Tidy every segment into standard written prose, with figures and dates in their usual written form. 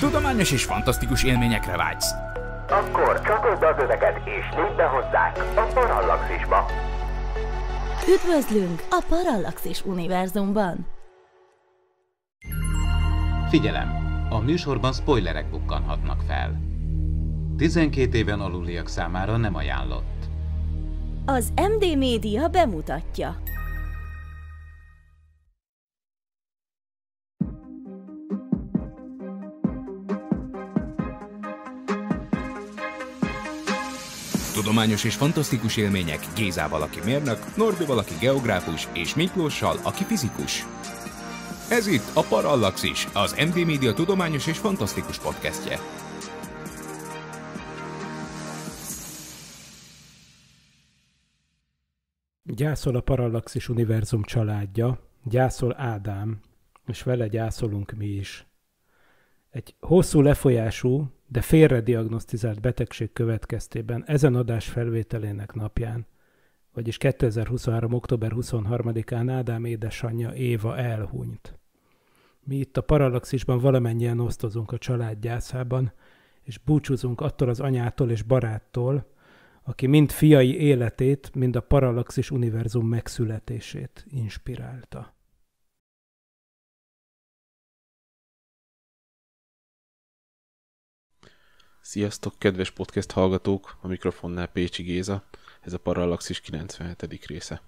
Tudományos és fantasztikus élményekre vágysz? Akkor csatold az öveket és lépj be hozzánk a Parallaxisba! Üdvözlünk a Parallaxis univerzumban! Figyelem! A műsorban spoilerek bukkanhatnak fel. 12 éven aluliak számára nem ajánlott. Az MD Media bemutatja. Tudományos és fantasztikus élmények Gézával, aki mérnök, Norbival, aki geográfus, és Miklóssal, aki fizikus. Ez itt a Parallaxis, az MD Media tudományos és fantasztikus podcastje. Gyászol a Parallaxis univerzum családja, gyászol Ádám, és vele gyászolunk mi is. Egy hosszú lefolyású, de félrediagnosztizált betegség következtében ezen adás felvételének napján, vagyis 2023. október 23-án Ádám édesanyja Éva elhunyt. Mi itt a Parallaxisban valamennyien osztozunk a család gyászában, és búcsúzunk attól az anyától és baráttól, aki mind fiai életét, mind a Parallaxis univerzum megszületését inspirálta. Sziasztok, kedves podcast hallgatók! A mikrofonnál Pécsi Géza. Ez a Parallaxis 97. része.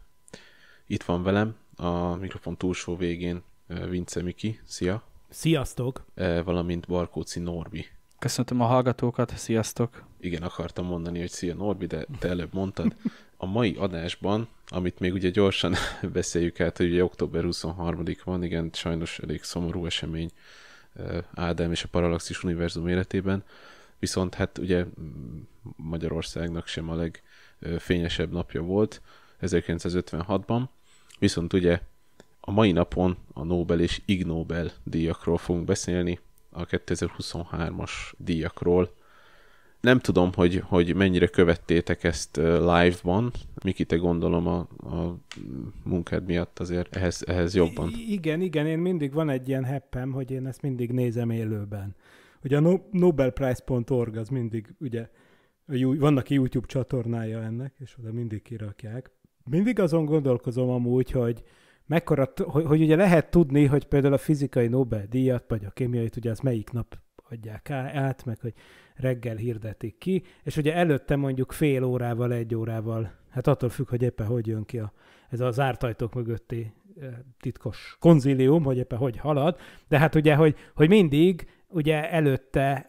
Itt van velem a mikrofon túlsó végén Vince Miki. Szia! Sziasztok! Valamint Barkóci Norbi. Köszöntöm a hallgatókat, sziasztok! Igen, akartam mondani, hogy szia Norbi, de te előbb mondtad. A mai adásban, amit még ugye gyorsan beszéljük át, hogy ugye október 23-dik van, igen, sajnos elég szomorú esemény Ádám és a Parallaxis univerzum életében, viszont hát ugye Magyarországnak sem a legfényesebb napja volt 1956-ban, viszont ugye a mai napon a Nobel és IgNobel díjakról fogunk beszélni, a 2023-as díjakról. Nem tudom, hogy mennyire követtétek ezt live-ban. Miki, te gondolom a munkád miatt azért ehhez jobban. Igen, én mindig van egy ilyen heppem, hogy én ezt mindig nézem élőben. Ugye a nobelprize.org az mindig, ugye, vannak YouTube csatornája ennek, és oda mindig kirakják. Mindig azon gondolkozom amúgy, hogy mekkora, hogy ugye lehet tudni, hogy például a fizikai Nobel-díjat, vagy a kémiait, ugye az melyik nap adják át, meg hogy reggel hirdetik ki, és ugye előtte mondjuk fél órával, egy órával, hát attól függ, hogy éppen hogy jön ki ez a zárt ajtók mögötti titkos konzilium, hogy éppen hogy halad, de hát ugye, hogy mindig ugye előtte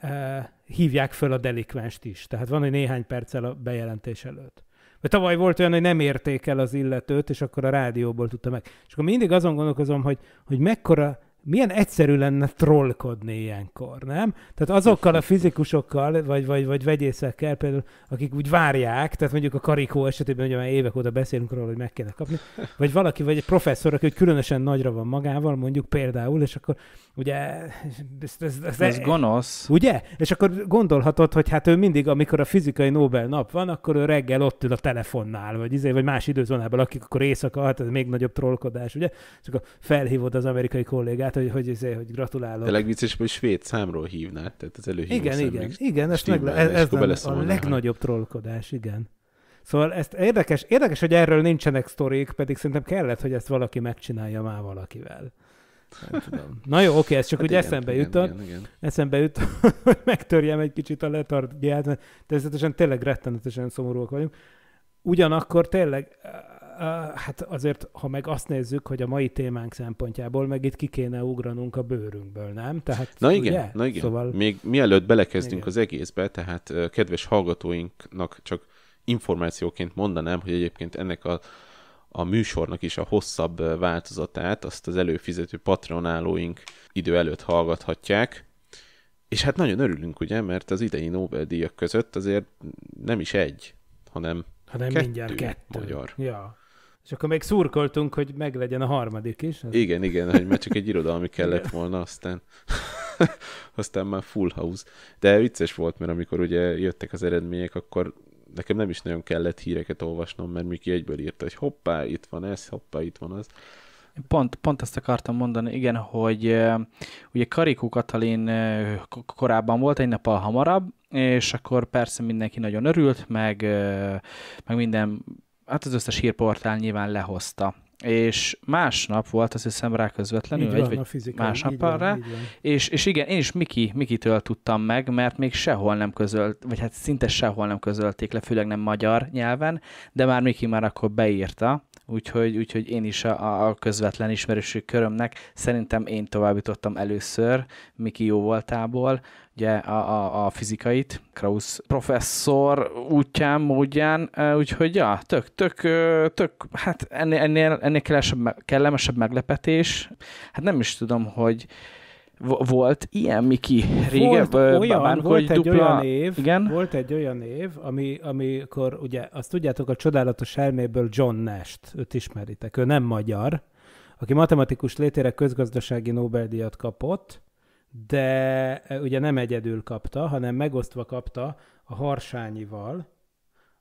hívják föl a delikvenst is. Tehát van, hogy néhány perccel a bejelentés előtt. Mert tavaly volt olyan, hogy nem érték el az illetőt, és akkor a rádióból tudta meg. És akkor mindig azon gondolkozom, hogy mekkora, milyen egyszerű lenne trollkodni ilyenkor, nem? Tehát azokkal a fizikusokkal, vagy vegyészekkel például, akik úgy várják, tehát mondjuk a Karikó esetében, ugye már évek óta beszélünk róla, hogy meg kéne kapni, vagy valaki, vagy egy professzor, aki különösen nagyra van magával, mondjuk például, és akkor ugye... Ez gonosz. Ugye? És akkor gondolhatod, hogy hát ő mindig, amikor a fizikai Nobel nap van, akkor ő reggel ott ül a telefonnál, vagy más időzónában lakik, akkor éjszaka, hát ez még nagyobb trollkodás, ugye? És akkor felhívod az amerikai kollégát, hogy gratulálok. De legviccesebb, hogy svéd számról hívnád, tehát az előhívó igen, ez a legnagyobb trollkodás, igen. Szóval ezt érdekes, hogy erről nincsenek sztorik, pedig szerintem kellett, hogy ezt valaki megcsinálja már valakivel. Nem tudom. Na jó, oké, ez csak hát úgy eszembe jutott, hogy megtörjem egy kicsit a letargiát, mert természetesen tényleg rettenetesen szomorúak vagyunk. Ugyanakkor tényleg... Hát azért, ha meg azt nézzük, hogy a mai témánk szempontjából meg itt ki kéne ugranunk a bőrünkből, nem? Tehát, na igen. Szóval... Még mielőtt belekezdünk az egészbe, tehát kedves hallgatóinknak csak információként mondanám, hogy egyébként ennek a műsornak is a hosszabb változatát azt az előfizető patronálóink idő előtt hallgathatják. És hát nagyon örülünk, ugye, mert az idei Nobel-díjak között azért nem is egy, hanem mindjárt kettő. Magyar. Ja. És akkor még szurkoltunk, hogy meglegyen a harmadik is. Ez... Igen, hogy már csak egy irodalmi kellett volna, aztán már full house. De vicces volt, mert amikor ugye jöttek az eredmények, akkor nekem nem is nagyon kellett híreket olvasnom, mert Miki egyből írta, hogy hoppá, itt van ez, hoppá, itt van az. Pont ezt akartam mondani, igen, hogy ugye Karikó Katalin korábban volt, egy nappal hamarabb, és akkor persze mindenki nagyon örült, meg minden, hát az összes hírportál nyilván lehozta. És másnap volt, azt hiszem rá közvetlenül, van, vagy fizikai, másnappal rá, és igen, én is Mikitől tudtam meg, mert még sehol nem közölt, vagy hát szinte sehol nem közölték le, főleg nem magyar nyelven, de már Miki már akkor beírta, úgyhogy én is a közvetlen ismerősű körömnek szerintem én továbbítottam először Miki jó voltából, ugye a fizikait, Krausz professzor útján, módján, úgyhogy ja, tök hát ennél kellemesebb meglepetés, hát nem is tudom, hogy volt ilyen Miki régen, volt egy olyan év, amikor ugye, azt tudjátok, a Csodálatos elméből John Nash-t, őt ismeritek, ő nem magyar, aki matematikus létére közgazdasági Nobel-díjat kapott, de ugye nem egyedül kapta, hanem megosztva kapta a Harsányival,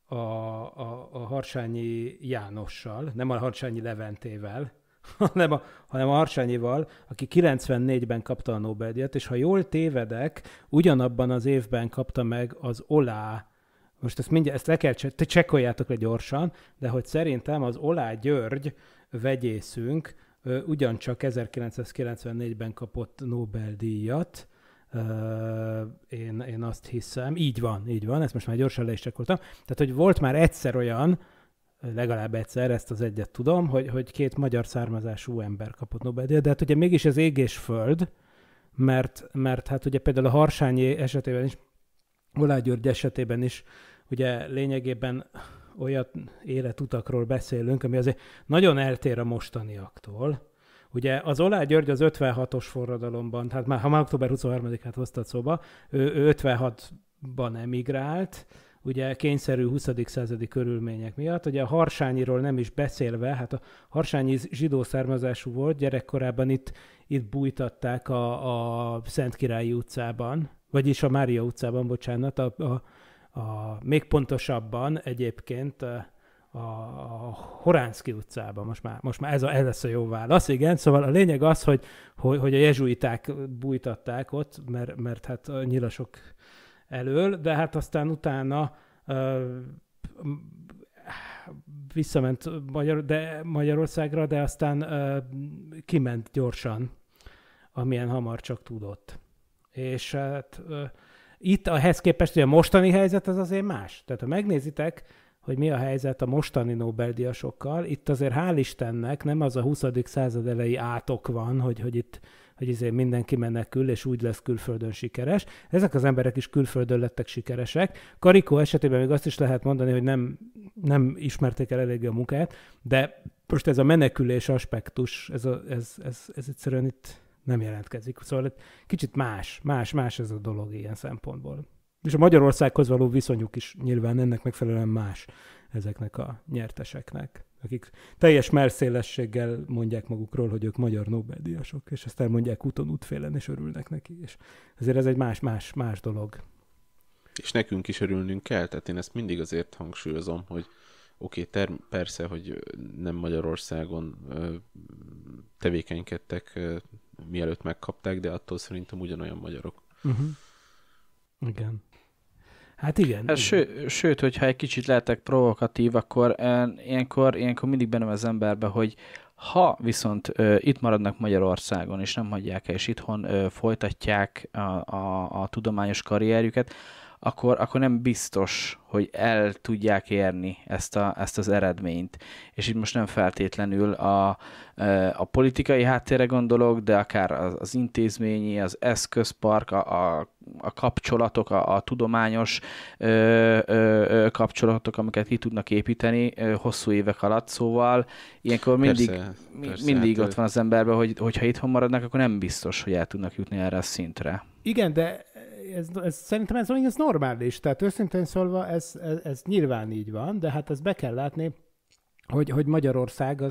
a Harsányi Jánossal, nem a Harsányi Leventével, hanem a Harsányival, aki 94-ben kapta a Nobel-díjat, és ha jól tévedek, ugyanabban az évben kapta meg az Oláh, most ezt mindjárt, ezt le kell csekkoljátok le gyorsan, de hogy szerintem az Oláh György vegyészünk ugyancsak 1994-ben kapott Nobel-díjat, én azt hiszem, így van, ezt most már gyorsan le is csekkoltam, tehát hogy volt már egyszer olyan, legalább egyszer, ezt az egyet tudom, hogy két magyar származású ember kapott Nobel-díjat, de hát ugye mégis az ég és föld, mert hát ugye például a Harsányi esetében is, Oláh György esetében is, ugye lényegében olyan életutakról beszélünk, ami azért nagyon eltér a mostaniaktól. Ugye az Oláh György az 56-os forradalomban, hát már, ha már október 23-át hoztad szóba, ő 56-ban emigrált, ugye kényszerű 20. századi körülmények miatt. Ugye a Harsányiról nem is beszélve, hát a Harsányi zsidó származású volt, gyerekkorában itt bújtatták a Szentkirályi utcában, vagyis a Mária utcában, bocsánat, még pontosabban egyébként a Horánszky utcában, most már ez lesz a jó válasz, igen, szóval a lényeg az, hogy a jezsuiták bújtatták ott, mert hát a nyilasok elől, de hát aztán utána visszament Magyarországra, de aztán kiment gyorsan, amilyen hamar csak tudott. És hát itt ahhez képest, hogy a mostani helyzet az azért más. Tehát ha megnézitek, hogy mi a helyzet a mostani Nobel-díjasokkal, itt azért hál' Istennek nem az a 20. század elejé átok van, hogy azért mindenki menekül, és úgy lesz külföldön sikeres. Ezek az emberek is külföldön lettek sikeresek. Karikó esetében még azt is lehet mondani, hogy nem ismerték el eléggé a munkát, de most ez a menekülés aspektus, ez egyszerűen itt nem jelentkezik. Szóval kicsit más ez a dolog ilyen szempontból. És a Magyarországhoz való viszonyuk is nyilván ennek megfelelően más ezeknek a nyerteseknek, akik teljes merszélességgel mondják magukról, hogy ők magyar Nobel-díjasok, és ezt elmondják úton, útfélen, és örülnek neki. És ezért ez egy más dolog. És nekünk is örülnünk kell, tehát én ezt mindig azért hangsúlyozom, hogy oké, persze, hogy nem Magyarországon tevékenykedtek, mielőtt megkapták, de attól szerintem ugyanolyan magyarok. Uh-huh. Igen. Hát igen. Hát sőt, hogyha egy kicsit lehetek provokatív, akkor ilyenkor mindig bennem az emberbe, hogy ha viszont itt maradnak Magyarországon, és nem hagyják el, és itthon folytatják a tudományos karrierjüket, akkor nem biztos, hogy el tudják érni ezt az eredményt. És itt most nem feltétlenül a politikai háttérre gondolok, de akár az intézményi, az eszközpark, a kapcsolatok, a tudományos kapcsolatok, amiket ki tudnak építeni hosszú évek alatt. Szóval ilyenkor mindig ott van az emberben, hogy ha itthon maradnak, akkor nem biztos, hogy el tudnak jutni erre a szintre. Igen, de szerintem ez normális, tehát őszintén szólva ez nyilván így van, de hát ezt be kell látni, hogy Magyarország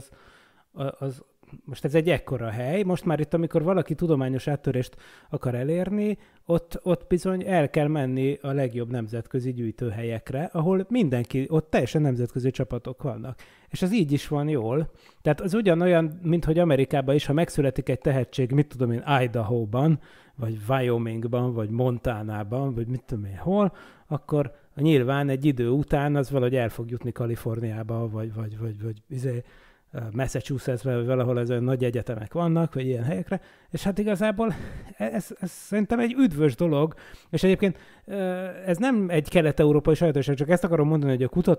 az Most ez egy ekkora hely, most már itt, amikor valaki tudományos áttörést akar elérni, ott bizony el kell menni a legjobb nemzetközi gyűjtőhelyekre, ahol mindenki, ott teljesen nemzetközi csapatok vannak. És ez így is van jól. Tehát az ugyanolyan, mint hogy Amerikában is, ha megszületik egy tehetség, mit tudom én, Idaho-ban, vagy Wyomingban, vagy Montanában, vagy mit tudom én hol, akkor nyilván egy idő után az valahogy el fog jutni Kaliforniába, vagy Massachusettsben, vagy valahol ez olyan nagy egyetemek vannak, vagy ilyen helyekre, és hát igazából ez szerintem egy üdvös dolog, és egyébként ez nem egy kelet-európai sajátosság, csak ezt akarom mondani, hogy a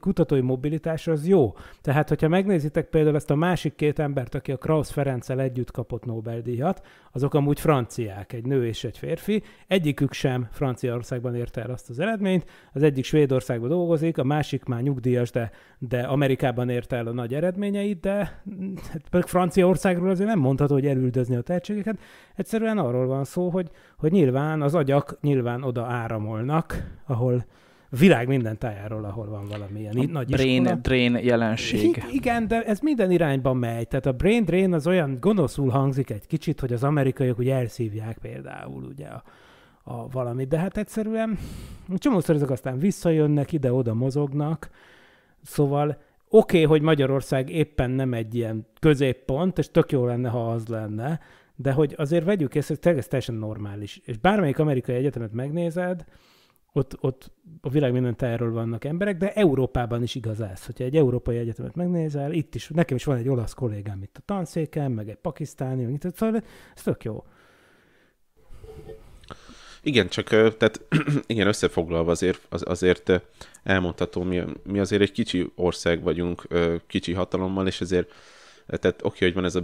kutatói mobilitás az jó. Tehát, hogyha megnézitek például ezt a másik két embert, aki a Krausz Ferenccel együtt kapott Nobel-díjat, azok amúgy franciák, egy nő és egy férfi, egyikük sem Franciaországban érte el azt az eredményt, az egyik Svédországban dolgozik, a másik már nyugdíjas, de Amerikában érte el a nagy eredményeit, de Franciaországról azért nem mondható, hogy elüldözni a tehetségeket. Egyszerűen arról van szó, hogy nyilván az agyak oda áramolnak, ahol világ minden tájáról, ahol van valamilyen nagy iskola. Brain jelenség. Igen, de ez minden irányban megy. Tehát a brain drain az olyan gonoszul hangzik egy kicsit, hogy az amerikaiak ugye elszívják például ugye a valamit. De hát egyszerűen csomószor ezek aztán visszajönnek, ide-oda mozognak. Szóval oké, hogy Magyarország éppen nem egy ilyen középpont, és tök jó lenne, ha az lenne, de hogy azért vegyük észre, hogy ez teljesen normális. És bármelyik amerikai egyetemet megnézed, ott a világ minden tájáról vannak emberek, de Európában is igaz ez. Hogyha egy európai egyetemet megnézel, itt is, nekem is van egy olasz kollégám itt a tanszéken, meg egy pakisztáni, meg itt, szóval ez tök jó. Igen, csak tehát, igen, összefoglalva azért elmondható, mi azért egy kicsi ország vagyunk, kicsi hatalommal, és ezért tehát oké, hogy van ez a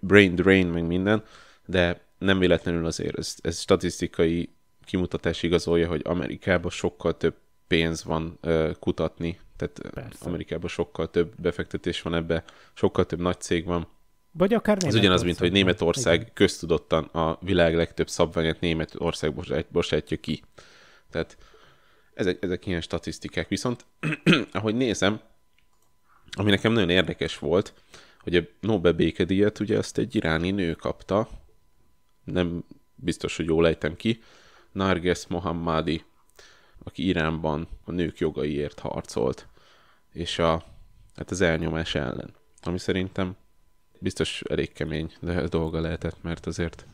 brain drain, meg minden, de nem véletlenül azért ez statisztikai kimutatás igazolja, hogy Amerikában sokkal több pénz van kutatni, tehát persze. Amerikában sokkal több befektetés van ebbe, sokkal több nagy cég van. Vagy akár ez ugyanaz, mint hogy Németország igen. Köztudottan a világ legtöbb szabványát Németország bocsátja ki. Tehát ezek ilyen statisztikák. Viszont ahogy nézem, ami nekem nagyon érdekes volt, hogy a Nobel békedíjat ugye azt egy iráni nő kapta, nem biztos, hogy jól ejtem ki, Nargesz Mohammadi, aki Iránban a nők jogaiért harcolt, és az elnyomás ellen, ami szerintem biztos elég kemény dolga lehetett, mert azért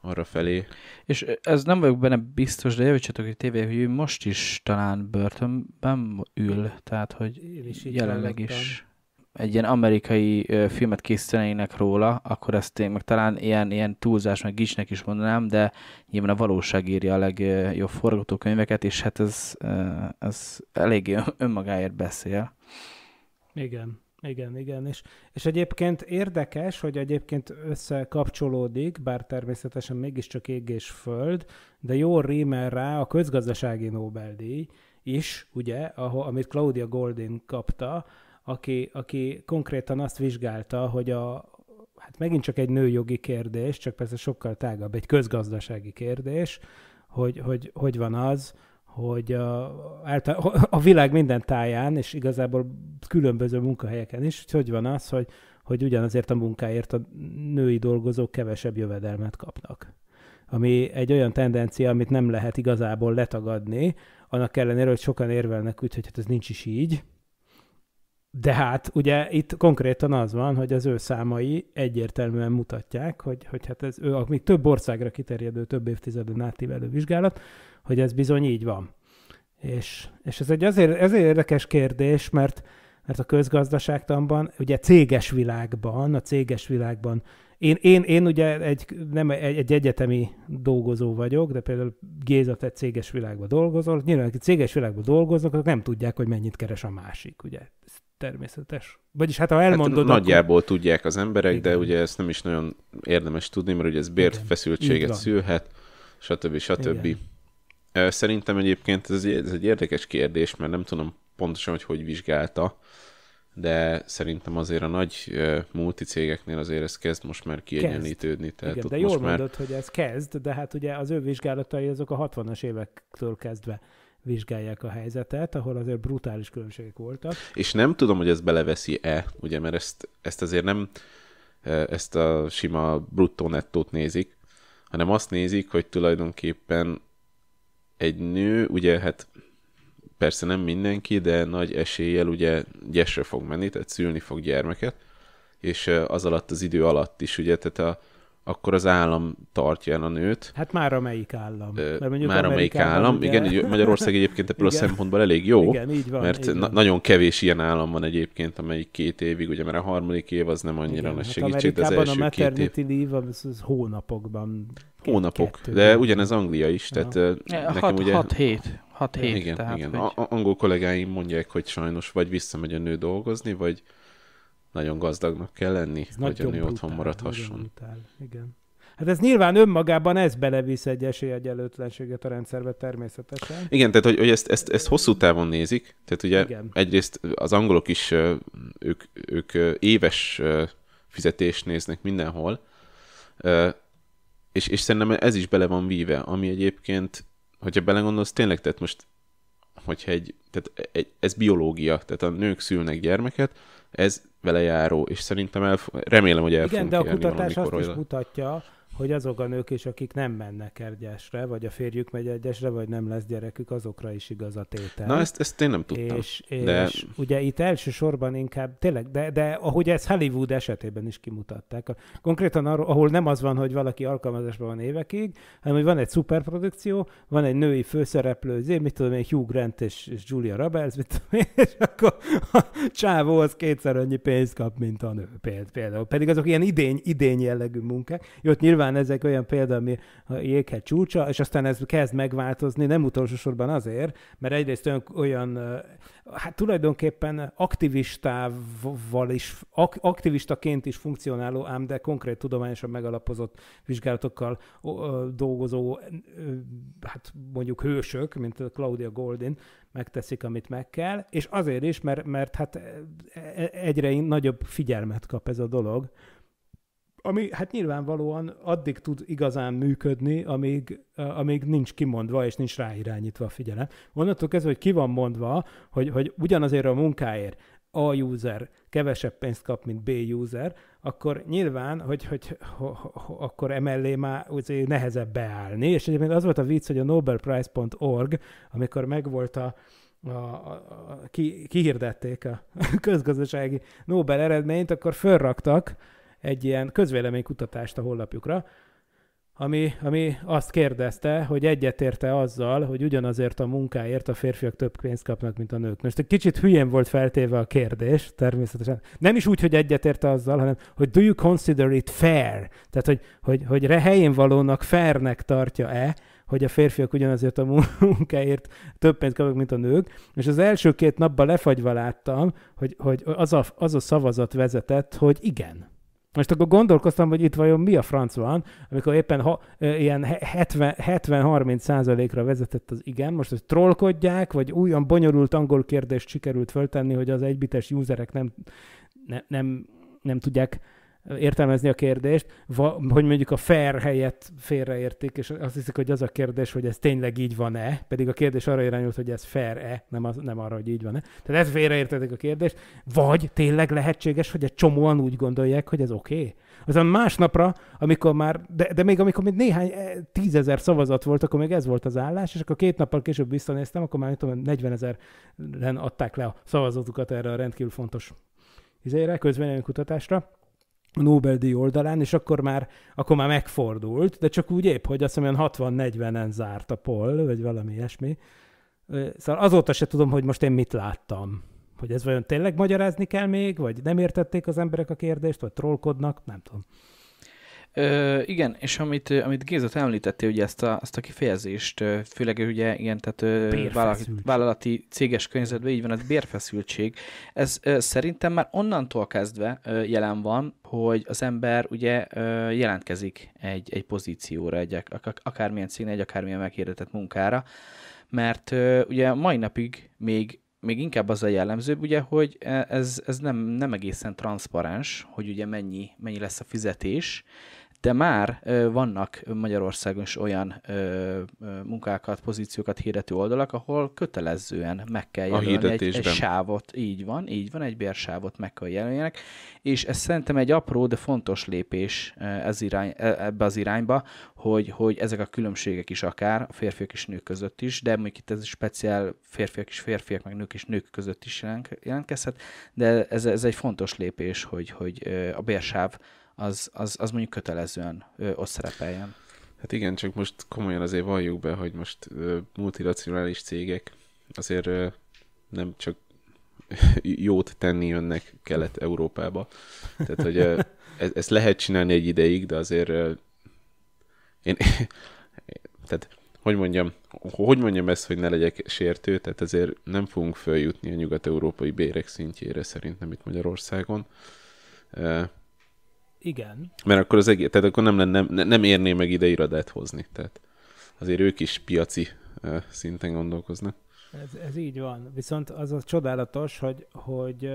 arra felé. És ez nem vagyok benne biztos, de javítsatok egy tévé, hogy ő most is talán börtönben ül, tehát hogy jelenleg is egy ilyen amerikai filmet készítenének róla, akkor ezt én meg talán ilyen túlzás, meg gicsnek is mondanám, de nyilván a valóság írja a legjobb forgatókönyveket, és hát ez eléggé önmagáért beszél. Igen. És egyébként érdekes, hogy egyébként összekapcsolódik, bár természetesen mégiscsak ég és föld, de jól rímel rá a közgazdasági Nobel-díj is, ugye, amit Claudia Goldin kapta, aki konkrétan azt vizsgálta, hogy hát megint csak egy nőjogi kérdés, csak persze sokkal tágabb, egy közgazdasági kérdés, hogy van az, hogy a világ minden táján, és igazából különböző munkahelyeken is, hogy van az, hogy ugyanazért a munkáért a női dolgozók kevesebb jövedelmet kapnak. Ami egy olyan tendencia, amit nem lehet igazából letagadni, annak ellenére, hogy sokan érvelnek úgy, hogy hát ez nincs is így. De hát ugye itt konkrétan az van, hogy az ő számai egyértelműen mutatják, hogy hát ez ő, még több országra kiterjedő, több évtizeden átívelő vizsgálat, hogy ez bizony így van. És ez egy azért érdekes kérdés, mert a közgazdaságtanban, ugye a céges világban, én ugye egy egyetemi dolgozó vagyok, de például Géza, te céges világban dolgozol, nyilván akik céges világban dolgoznak, azok nem tudják, hogy mennyit keres a másik, ugye. Természetes. Vagyis hát ha elmondod... Hát, nagyjából akkor... tudják az emberek, igen. De ugye ezt nem is nagyon érdemes tudni, mert ugye ez bérfeszültséget szülhet, stb. Szerintem egyébként ez egy érdekes kérdés, mert nem tudom pontosan, hogy vizsgálta, de szerintem azért a nagy multicégeknél azért ez kezd most már kiegyenlítődni. Tehát igen, de jól mondod, hogy ez kezd, de hát ugye az ő vizsgálatai azok a 60-as évektől kezdve vizsgálják a helyzetet, ahol azért brutális különbségek voltak. És nem tudom, hogy ez beleveszi-e, ugye, mert ezt azért nem ezt a sima bruttó-nettót nézik, hanem azt nézik, hogy tulajdonképpen egy nő, ugye, hát persze nem mindenki, de nagy eséllyel ugye gyesre fog menni, tehát szülni fog gyermeket, és az alatt az idő alatt is, ugye, tehát akkor az állam tartja el a nőt. Hát már amelyik állam. Már amelyik állam. Ugye... Igen, Magyarország egyébként ebből a szempontból elég jó, igen, így van, mert nagyon kevés ilyen állam van egyébként, amelyik 2 évig, ugye, mert a harmadik év az nem annyira nagy segítség, de az első 2 év. A maternity leave az hónapokban. Hónapok, de ugyanez Anglia is, tehát nekem ugye... 6 hét. Igen. Angol kollégáim mondják, hogy sajnos vagy visszamegy a nő dolgozni, vagy nagyon gazdagnak kell lenni, hogy a nő otthon maradhasson. Igen. Hát ez nyilván önmagában ez belevisz egy esélyegyenlőtlenséget a rendszerbe természetesen. Igen, tehát hogy ezt hosszú távon nézik. Tehát ugye igen. Egyrészt az angolok is, ők éves fizetést néznek mindenhol, és szerintem ez is bele van víve, ami egyébként, hogyha belegondolsz, tényleg, tehát most, hogyha ez biológia, tehát a nők szülnek gyermeket, ez vele járó, és szerintem remélem, hogy el fogunk élni. Igen, de a kutatás azt is mutatja, hogy azok a nők is, akik nem mennek egyesre, vagy a férjük megy egyesre, vagy nem lesz gyerekük, azokra is igaz a tétel. Na, ezt én nem tudtam. És ugye itt elsősorban inkább, tényleg, de ahogy ez Hollywood esetében is kimutatták. Konkrétan arról, ahol nem az van, hogy valaki alkalmazásban van évekig, hanem hogy van egy szuperprodukció, van egy női főszereplő, Hugh Grant és Julia Roberts, és akkor a csávó az 2-szer annyi pénzt kap, mint a nő például. Pedig azok ilyen idény jellegű munkák. Jó, nyilván ezek olyan példa, ami a jéghegy csúcsa, és aztán ez kezd megváltozni, nem utolsó sorban azért, mert egyrészt olyan hát tulajdonképpen aktivistaként is funkcionáló, ám de konkrét tudományosan megalapozott vizsgálatokkal dolgozó, hát mondjuk hősök, mint Claudia Goldin, megteszik, amit meg kell, és azért is, mert hát egyre nagyobb figyelmet kap ez a dolog, ami hát nyilvánvalóan addig tud igazán működni, amíg nincs kimondva és nincs ráirányítva a figyelem. Onnantól kezdve, hogy ki van mondva, hogy ugyanazért a munkáért A user kevesebb pénzt kap, mint B user, akkor nyilván, akkor emellé már nehezebb beállni. És egyébként az volt a vicc, hogy a nobelprize.org, amikor megvolt kihirdették a közgazdasági Nobel eredményt, akkor fölraktak egy ilyen közvéleménykutatást a honlapjukra, ami azt kérdezte, hogy egyetérte azzal, hogy ugyanazért a munkáért a férfiak több pénzt kapnak, mint a nők. Most egy kicsit hülyén volt feltéve a kérdés, természetesen. Nem is úgy, hogy egyetérte azzal, hanem, hogy do you consider it fair? Tehát, hogy helyénvalónak, fairnek tartja-e, hogy a férfiak ugyanazért a munkáért több pénzt kapnak, mint a nők. És az első 2 napban lefagyva láttam, hogy az a szavazat vezetett, hogy igen. Most akkor gondolkoztam, hogy itt vajon mi a franc van, amikor éppen ilyen 70-30%-ra vezetett az igen, most hogy trollkodják, vagy olyan bonyolult angol kérdést sikerült föltenni, hogy az egybites userek nem tudják értelmezni a kérdést, hogy mondjuk a fair helyett félreértik, és azt hiszik, hogy az a kérdés, hogy ez tényleg így van-e, pedig a kérdés arra irányult, hogy ez fair-e, nem arra, hogy így van-e. Tehát ezt félreértették a kérdést, vagy tényleg lehetséges, hogy egy csomóan úgy gondolják, hogy ez oké. Azon másnapra, amikor már, de még amikor még néhány 10 000 szavazat volt, akkor még ez volt az állás, és akkor 2 nappal később visszanéztem, akkor már 40 000-en adták le a szavazatukat erre a rendkívül fontos közvéleménykutatásra. A Nobel-díj oldalán, és akkor már megfordult, de csak úgy épp, hogy azt hiszem, 60-40-en zárt a poll, vagy valami ilyesmi. Szóval azóta se tudom, hogy most én mit láttam. Hogy ez vajon tényleg magyarázni kell még, vagy nem értették az emberek a kérdést, vagy trollkodnak, nem tudom. Igen, és amit Géza említettél, ugye ezt a kifejezést, főleg ugye ilyen, tehát vállalati céges környezetben, így van, a bérfeszültség, ez szerintem már onnantól kezdve jelen van, hogy az ember ugye jelentkezik egy pozícióra, akármilyen cégnél, egy akármilyen meghirdetett munkára, mert ugye mai napig még inkább az a jellemzőbb, ugye, hogy ez nem egészen transzparens, hogy ugye mennyi lesz a fizetés, de már vannak Magyarországon is olyan munkákat, pozíciókat hirdető oldalak, ahol kötelezően meg kell jelölni egy sávot. Így van, egy bérsávot meg kell jelöljenek, és ez szerintem egy apró, de fontos lépés ebbe az irányba, hogy ezek a különbségek is akár, a férfiak és nők között is, de mondjuk itt ez speciál férfiak és férfiak, meg nők és nők között is jelentkezhet, de ez egy fontos lépés, hogy a bérsáv az mondjuk kötelezően ott szerepeljen. Hát igen, csak most komolyan azért valljuk be, hogy most multinacionális cégek azért nem csak jót tenni jönnek Kelet-Európába. Tehát, hogy ezt lehet csinálni egy ideig, de azért tehát hogy mondjam ezt, hogy ne legyek sértő, tehát azért nem fogunk följutni a nyugat-európai bérek szintjére szerintem itt Magyarországon. Igen. Mert akkor az egész, tehát akkor nem érné meg ide irodát hozni. Tehát azért ők is piaci szinten gondolkoznak. Ez így van. Viszont az a csodálatos, hogy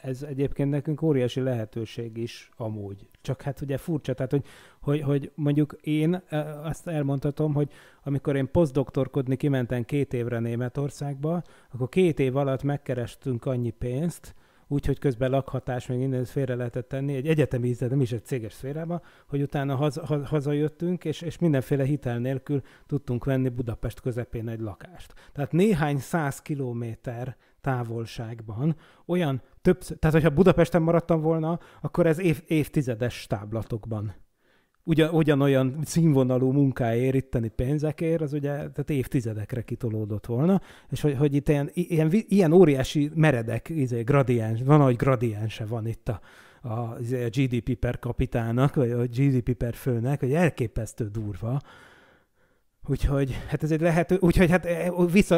ez egyébként nekünk óriási lehetőség is amúgy. Csak hát ugye furcsa, tehát hogy mondjuk én azt elmondhatom, hogy amikor én posztdoktorkodni kimentem 2 évre Németországba, akkor 2 év alatt megkerestünk annyi pénzt, úgyhogy közben lakhatás, még mindent félre lehetett tenni, egy egyetemi ízlet, nem is egy céges szférában, hogy utána hazajöttünk, és mindenféle hitel nélkül tudtunk venni Budapest közepén egy lakást. Tehát néhány 100 kilométer távolságban olyan tehát hogyha Budapesten maradtam volna, akkor ez évtizedes táblatokban. Ugyanolyan színvonalú munkáért, itteni pénzekért, az ugye tehát évtizedekre kitolódott volna, és hogy itt ilyen óriási meredek, gradiens, van, ahogy gradiense van itt a GDP per kapitának, vagy a GDP per főnek, hogy elképesztő durva. Úgyhogy hát ez egy lehető, úgyhogy hát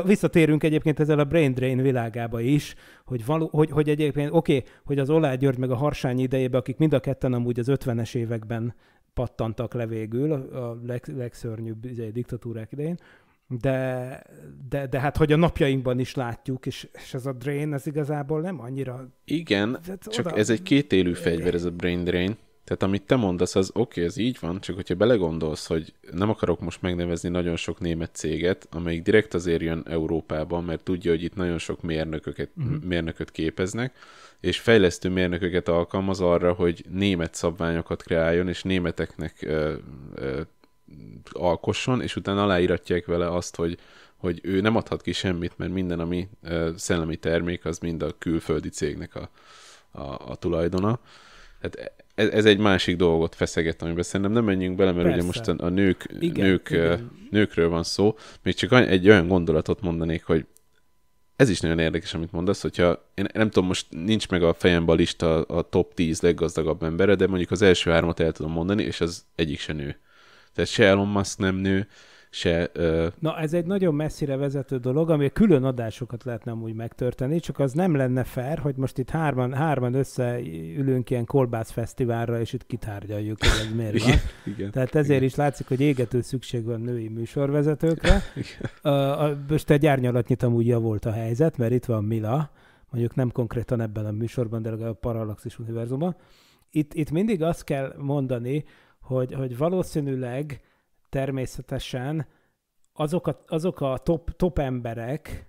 visszatérünk egyébként ezzel a brain drain világába is, hogy egyébként oké, hogy az Oláh György meg a Harsányi idejében, akik mind a ketten amúgy az 50-es években pattantak le végül a legszörnyűbb diktatúrák idején, de hát hogy a napjainkban is látjuk, és ez a drain, ez igazából nem annyira... Igen, csak ez egy kétélű fegyver, ez a brain drain. Tehát amit te mondasz, az oké, ez így van, csak hogyha belegondolsz, hogy nem akarok most megnevezni nagyon sok német céget, amelyik direkt azért jön Európába, mert tudja, hogy itt nagyon sok mérnököt képeznek, és fejlesztő mérnököket alkalmaz arra, hogy német szabványokat kreáljon, és németeknek alkosson, és utána aláíratják vele azt, hogy ő nem adhat ki semmit, mert minden, ami szellemi termék, az mind a külföldi cégnek a tulajdona. Tehát ez egy másik dolgot feszeget, amiben szerintem nem menjünk bele, mert persze. Ugye most a nőkről van szó. Még csak egy olyan gondolatot mondanék, hogy ez is nagyon érdekes, amit mondasz, hogyha én nem tudom, most nincs meg a fejemben a lista a top 10 leggazdagabb embere, de mondjuk az első 3-at el tudom mondani, és az egyik se nő. Tehát se Elon Musk nem nő, se... Na, ez egy nagyon messzire vezető dolog, ami külön adásokat lehetne amúgy megtörténni, csak az nem lenne fair, hogy most itt hárman összeülünk ilyen kolbászfesztiválra, és itt kitárgyaljuk, hogy ez miért van. Igen, tehát ezért is látszik, hogy égető szükség van női műsorvezetőkre. Most egy árnyalatnyit amúgy javult a helyzet, mert itt van Mila, mondjuk nem konkrétan ebben a műsorban, de legalább a Parallaxis univerzumban. Itt mindig azt kell mondani, hogy valószínűleg természetesen azok a top emberek,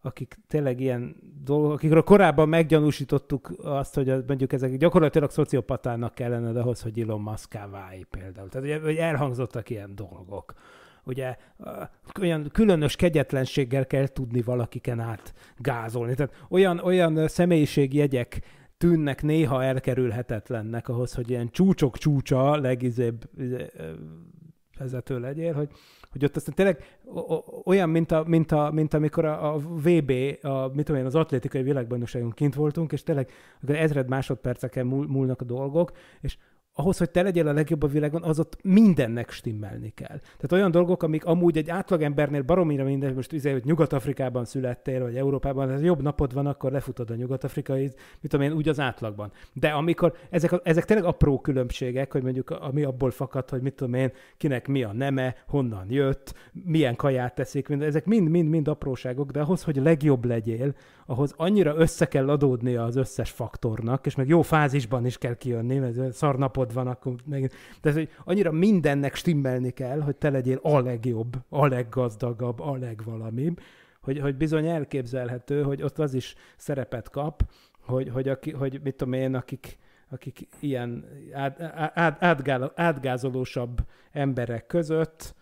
akik tényleg ilyen dolgok, akikről korábban meggyanúsítottuk azt, hogy mondjuk ezek gyakorlatilag szociopatának kellene ahhoz, hogy Elon Musk-á válj például. Tehát ugye elhangzottak ilyen dolgok. Ugye olyan különös kegyetlenséggel kell tudni valakiken át gázolni. Tehát olyan személyiségjegyek tűnnek néha elkerülhetetlennek ahhoz, hogy ilyen csúcsok csúcsa legizébb vezető legyél, hogy ott aztán tényleg olyan, mint amikor a VB, az atlétikai világbajnokságon kint voltunk, és tényleg ezred másodperceken múlnak a dolgok, és ahhoz, hogy te legyél a legjobb a világon, az ott mindennek stimmelni kell. Tehát olyan dolgok, amik amúgy egy átlagembernél baromira minden, most hogy Nyugat-Afrikában születtél, vagy Európában, tehát jobb napod van, akkor lefutod a nyugat-afrikai, mit tudom én, úgy az átlagban. De amikor ezek tényleg apró különbségek, hogy mondjuk ami abból fakad, hogy mit tudom én, kinek mi a neme, honnan jött, milyen kaját teszik, minden, ezek mind apróságok, de ahhoz, hogy legjobb legyél, ahhoz annyira össze kell adódnia az összes faktornak, és meg jó fázisban is kell kijönni, mert szar napod ott van, akkor megint. De ez, hogy annyira mindennek stimmelni kell, hogy te legyél a legjobb, a leggazdagabb, a legvalamibb, hogy bizony elképzelhető, hogy ott az is szerepet kap, hogy mit tudom én, akik ilyen átgázolósabb emberek között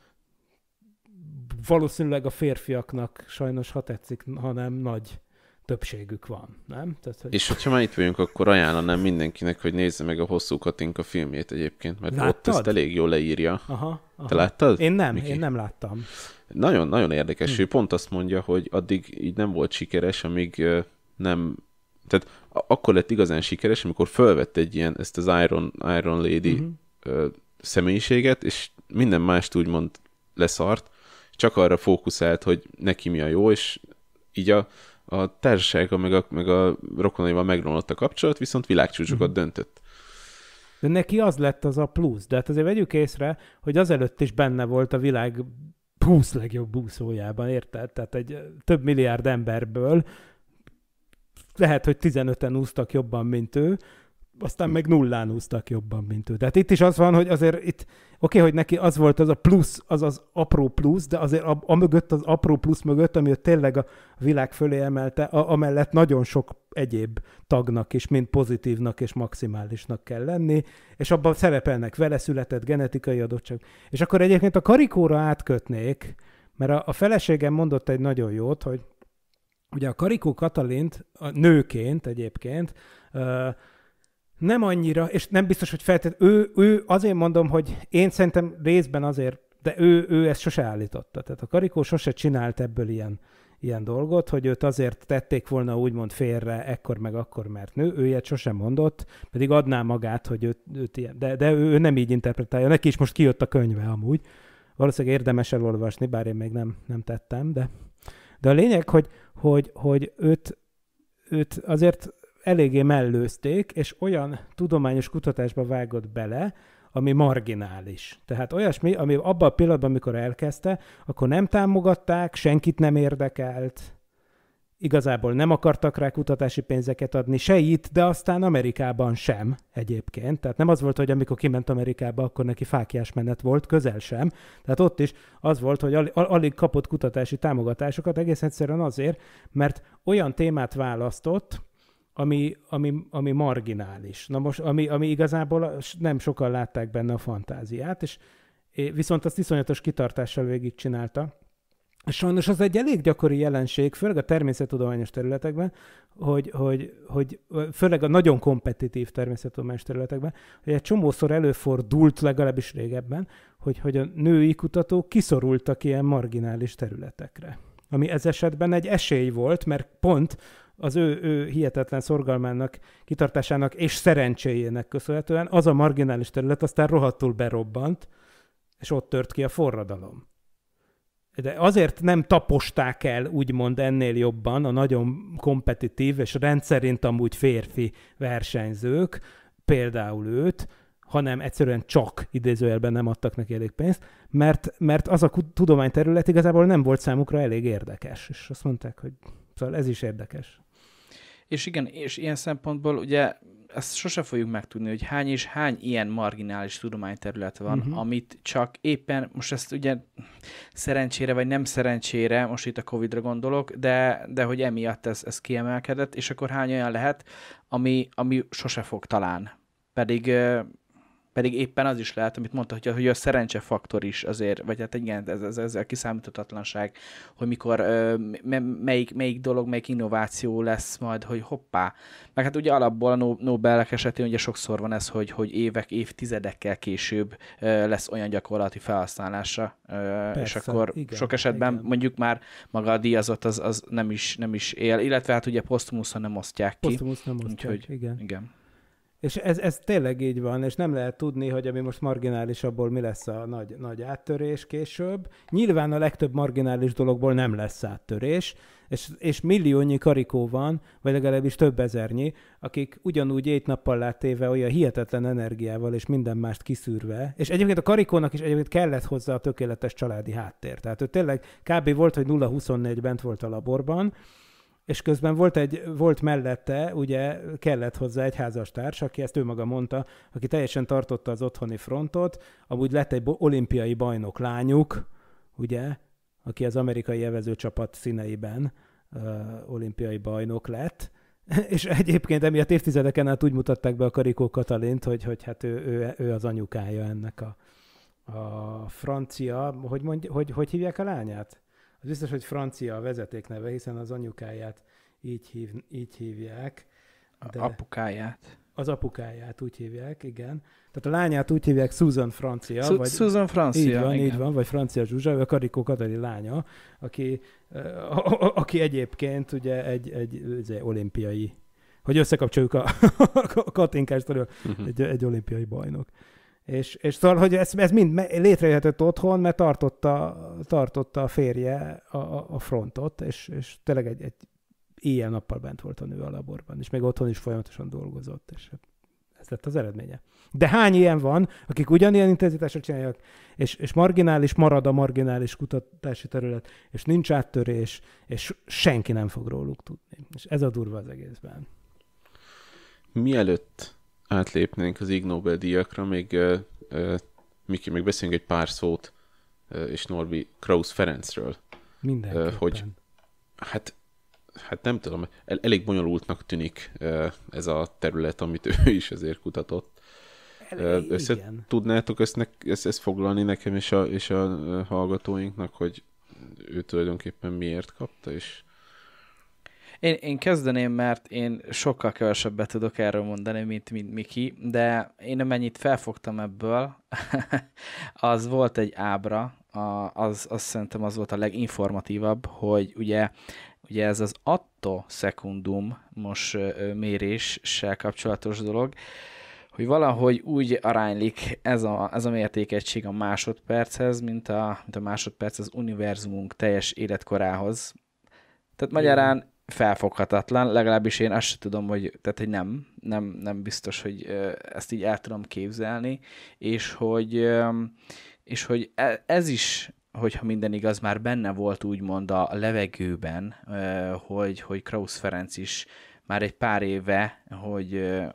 valószínűleg a férfiaknak sajnos, ha tetszik, hanem nagy többségük van, nem? Tehát, hogy... És hogyha már itt vagyunk, akkor ajánlanám mindenkinek, hogy nézze meg a Hosszú Katinka filmjét egyébként, mert láttad? Ott ezt elég jól leírja. Aha. Te láttad? Én nem láttam. Nagyon érdekes. Ő pont azt mondja, hogy addig így nem volt sikeres, amíg nem... Tehát akkor lett igazán sikeres, amikor fölvett egy ilyen, ezt az Iron Lady személyiséget, és minden mást úgymond leszart, csak arra fókuszált, hogy neki mi a jó, és így a társasága meg a rokonaival megromlott a kapcsolat, viszont világcsúcsokat döntött. De neki az lett az a plusz, de hát azért vegyük észre, hogy azelőtt is benne volt a világ 20 legjobb úszójában, érted? Tehát egy több milliárd emberből lehet, hogy 15-en úsztak jobban, mint ő, aztán meg nullán úsztak jobban, mint ő. De hát itt is az van, hogy azért itt, oké, hogy neki az volt az a plusz, az apró plusz, de azért mögött, az apró plusz mögött, ami tényleg a világ fölé emelte, amellett nagyon sok egyéb tagnak is, mind pozitívnak és maximálisnak kell lenni, és abban szerepelnek vele született genetikai adottság. És akkor egyébként a Karikóra átkötnék, mert a feleségem mondott egy nagyon jót, hogy ugye a Karikó Katalint nőként egyébként nem annyira, és nem biztos, hogy feltétlenül, ő azért mondom, hogy én szerintem részben azért, de ő ezt sose állította. Tehát a Karikó sose csinált ebből ilyen dolgot, hogy őt azért tették volna úgymond félre ekkor meg akkor, mert nő, ő ilyet sosem mondott, pedig adná magát, hogy őt ilyen, de ő nem így interpretálja. Neki is most kijött a könyve amúgy. Valószínűleg érdemes elolvasni, bár én még nem tettem, de a lényeg, hogy őt azért eléggé mellőzték, és olyan tudományos kutatásba vágott bele, ami marginális. Tehát olyasmi, ami abban a pillanatban, amikor elkezdte, akkor nem támogatták, senkit nem érdekelt, igazából nem akartak rá kutatási pénzeket adni, se itt, de aztán Amerikában sem egyébként. Tehát nem az volt, hogy amikor kiment Amerikába, akkor neki fáklyás menet volt, közel sem. Tehát ott is az volt, hogy alig kapott kutatási támogatásokat, egész egyszerűen azért, mert olyan témát választott, ami marginális. Na most, ami igazából nem sokan látták benne a fantáziát, és viszont azt iszonyatos kitartással végigcsinálta. Sajnos az egy elég gyakori jelenség, főleg a természettudományos területekben, hogy főleg a nagyon kompetitív természettudományos területekben, hogy egy csomószor előfordult, legalábbis régebben, hogy a női kutatók kiszorultak ilyen marginális területekre. Ami ez esetben egy esély volt, mert pont az ő hihetetlen szorgalmának, kitartásának és szerencséjének köszönhetően az a marginális terület aztán rohadtul berobbant, és ott tört ki a forradalom. De azért nem taposták el, úgymond ennél jobban a nagyon kompetitív és rendszerint amúgy férfi versenyzők, például őt, hanem egyszerűen csak idézőjelben nem adtak neki elég pénzt, mert az a tudományterület igazából nem volt számukra elég érdekes. És azt mondták, hogy szóval ez is érdekes. És igen, és ilyen szempontból ugye ezt sose fogjuk megtudni, hogy hány és hány ilyen marginális tudományterület van, amit csak éppen, most ezt ugye szerencsére vagy nem szerencsére, most itt a Covid-ra gondolok, de hogy emiatt ez kiemelkedett, és akkor hány olyan lehet, ami sose fog talán. Pedig éppen az is lehet, amit mondta, hogy a szerencsefaktor is azért, vagy hát igen, ez a kiszámíthatatlanság, hogy mikor melyik dolog, melyik innováció lesz majd, hogy hoppá. Meg hát ugye alapból a Nobelek esetén ugye sokszor van ez, hogy évek, évtizedekkel később lesz olyan gyakorlati felhasználása, persze, és akkor igen, sok esetben igen. Mondjuk már maga a díjazott az nem is él, illetve hát ugye posztumuszon nem osztják ki. Úgyhogy, igen. És ez tényleg így van, és nem lehet tudni, hogy ami most marginális, abból mi lesz a nagy áttörés később. Nyilván a legtöbb marginális dologból nem lesz áttörés, és milliónyi Karikó van, vagy legalábbis több ezernyi, akik ugyanúgy 7 nappal látéve olyan hihetetlen energiával és minden mást kiszűrve, és egyébként a Karikónak is egyébként kellett hozzá a tökéletes családi háttér. Tehát ő tényleg kb. Volt, hogy 0-24 bent volt a laborban, És közben volt mellette, ugye kellett hozzá egy házastárs, aki ezt ő maga mondta, aki teljesen tartotta az otthoni frontot, amúgy lett egy olimpiai bajnok lányuk, ugye, aki az amerikai evezőcsapat színeiben olimpiai bajnok lett, és egyébként emiatt évtizedeken át úgy mutatták be a Karikó Katalint, hogy hát ő az anyukája ennek a francia, hogy hívják a lányát? Az biztos, hogy Francia a vezetékneve, hiszen az anyukáját így hívják. De apukáját. Az apukáját úgy hívják, igen. Tehát a lányát úgy hívják Susan Francia. Susan Francia, Így van, vagy Francia Zsuzsa, vagy Karikó Katalin lánya, aki egyébként ugye egy olimpiai, hogy összekapcsoljuk a katinkás terül, egy olimpiai bajnok. És szóval, hogy ez mind létrejöhetett otthon, mert tartotta a férje a frontot, és tényleg egy éjjel-nappal bent volt a nő a laborban, és még otthon is folyamatosan dolgozott, és ez lett az eredménye. De hány ilyen van, akik ugyanilyen intenzitásra csinálják, és marginális marad a marginális kutatási terület, és nincs áttörés, és senki nem fog róluk tudni. És ez a durva az egészben. Mielőtt átlépnénk az Ig Nobel-díjakra, Miki, még beszéljünk egy pár szót, és Norbi, Krausz Ferencről. Mindenképpen. Hogy, hát nem tudom, elég bonyolultnak tűnik ez a terület, amit ő is azért kutatott. Tudnátok ezt foglalni nekem és a hallgatóinknak, hogy ő tulajdonképpen miért kapta, és... Én kezdeném, mert én sokkal kevesebbet tudok erről mondani, mint Miki, de én amennyit felfogtam ebből, az volt egy ábra, azt szerintem az volt a leginformatívabb, hogy ugye ez az attoszekundum most méréssel kapcsolatos dolog, hogy valahogy úgy aránylik ez a mértékegység a másodperchez, mint a másodperc az univerzumunk teljes életkorához. Tehát magyarán felfoghatatlan, legalábbis én azt sem tudom, hogy nem biztos, hogy ezt így el tudom képzelni, és hogy ez is, hogyha minden igaz, már benne volt úgymond a levegőben, hogy Krausz Ferenc is már egy pár éve,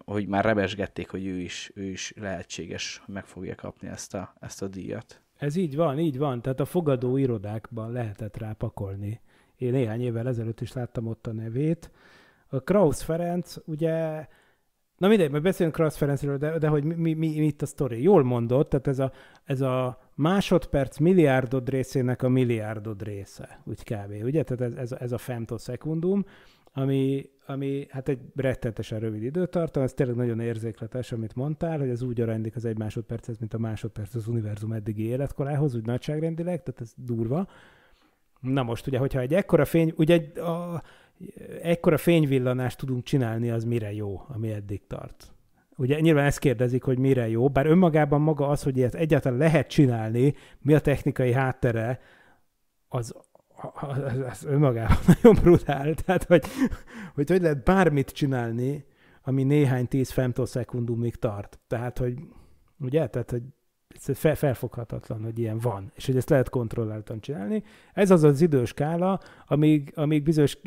hogy már rebesgették, hogy ő is lehetséges, hogy meg fogja kapni ezt a díjat. Ez így van, tehát a fogadó irodákban lehetett rá pakolni. Én néhány évvel ezelőtt is láttam ott a nevét. A Krausz Ferenc, ugye... Na mindegy, majd beszélünk Krausz Ferencről, de hogy mi itt a sztori. Jól mondott, tehát ez a másodperc milliárdod részének a milliárdod része, úgy kb. Ugye? Tehát ez a femtoszekundum, ami hát egy rettentesen rövid időtartam, ez tényleg nagyon érzékletes, amit mondtál, hogy ez úgy aránylik az egy másodperchez, mint a másodperc az univerzum eddigi életkorához, úgy nagyságrendileg, tehát ez durva. Na most ugye, hogyha egy ekkora fényvillanást tudunk csinálni, az mire jó, ami eddig tart? Ugye nyilván ezt kérdezik, hogy mire jó, bár önmagában maga az, hogy ilyet egyáltalán lehet csinálni, mi a technikai háttere, az önmagában nagyon brutál. Tehát, hogy lehet bármit csinálni, ami néhány 10 femtoszekundumig tart. Tehát, hogy ugye, ez felfoghatatlan, hogy ilyen van, és hogy ezt lehet kontrolláltan csinálni. Ez az időskála, amíg bizonyos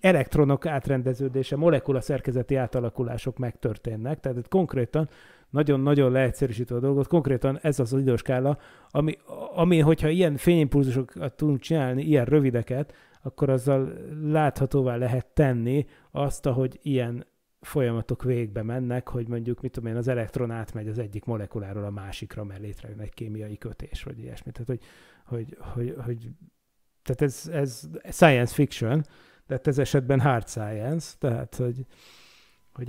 elektronok átrendeződése, molekula szerkezeti átalakulások megtörténnek, tehát konkrétan nagyon-nagyon leegyszerűsítve a dolgot, konkrétan ez az időskála, ami hogyha ilyen fényimpulzusokat tudunk csinálni, ilyen rövideket, akkor azzal láthatóvá lehet tenni azt, ahogy ilyen folyamatok végbe mennek, hogy mondjuk, mit tudom én, az elektron átmegy az egyik molekuláról a másikra, mert létrejön egy kémiai kötés, vagy ilyesmi. Tehát, tehát ez science fiction, de ez esetben hard science, tehát, hogy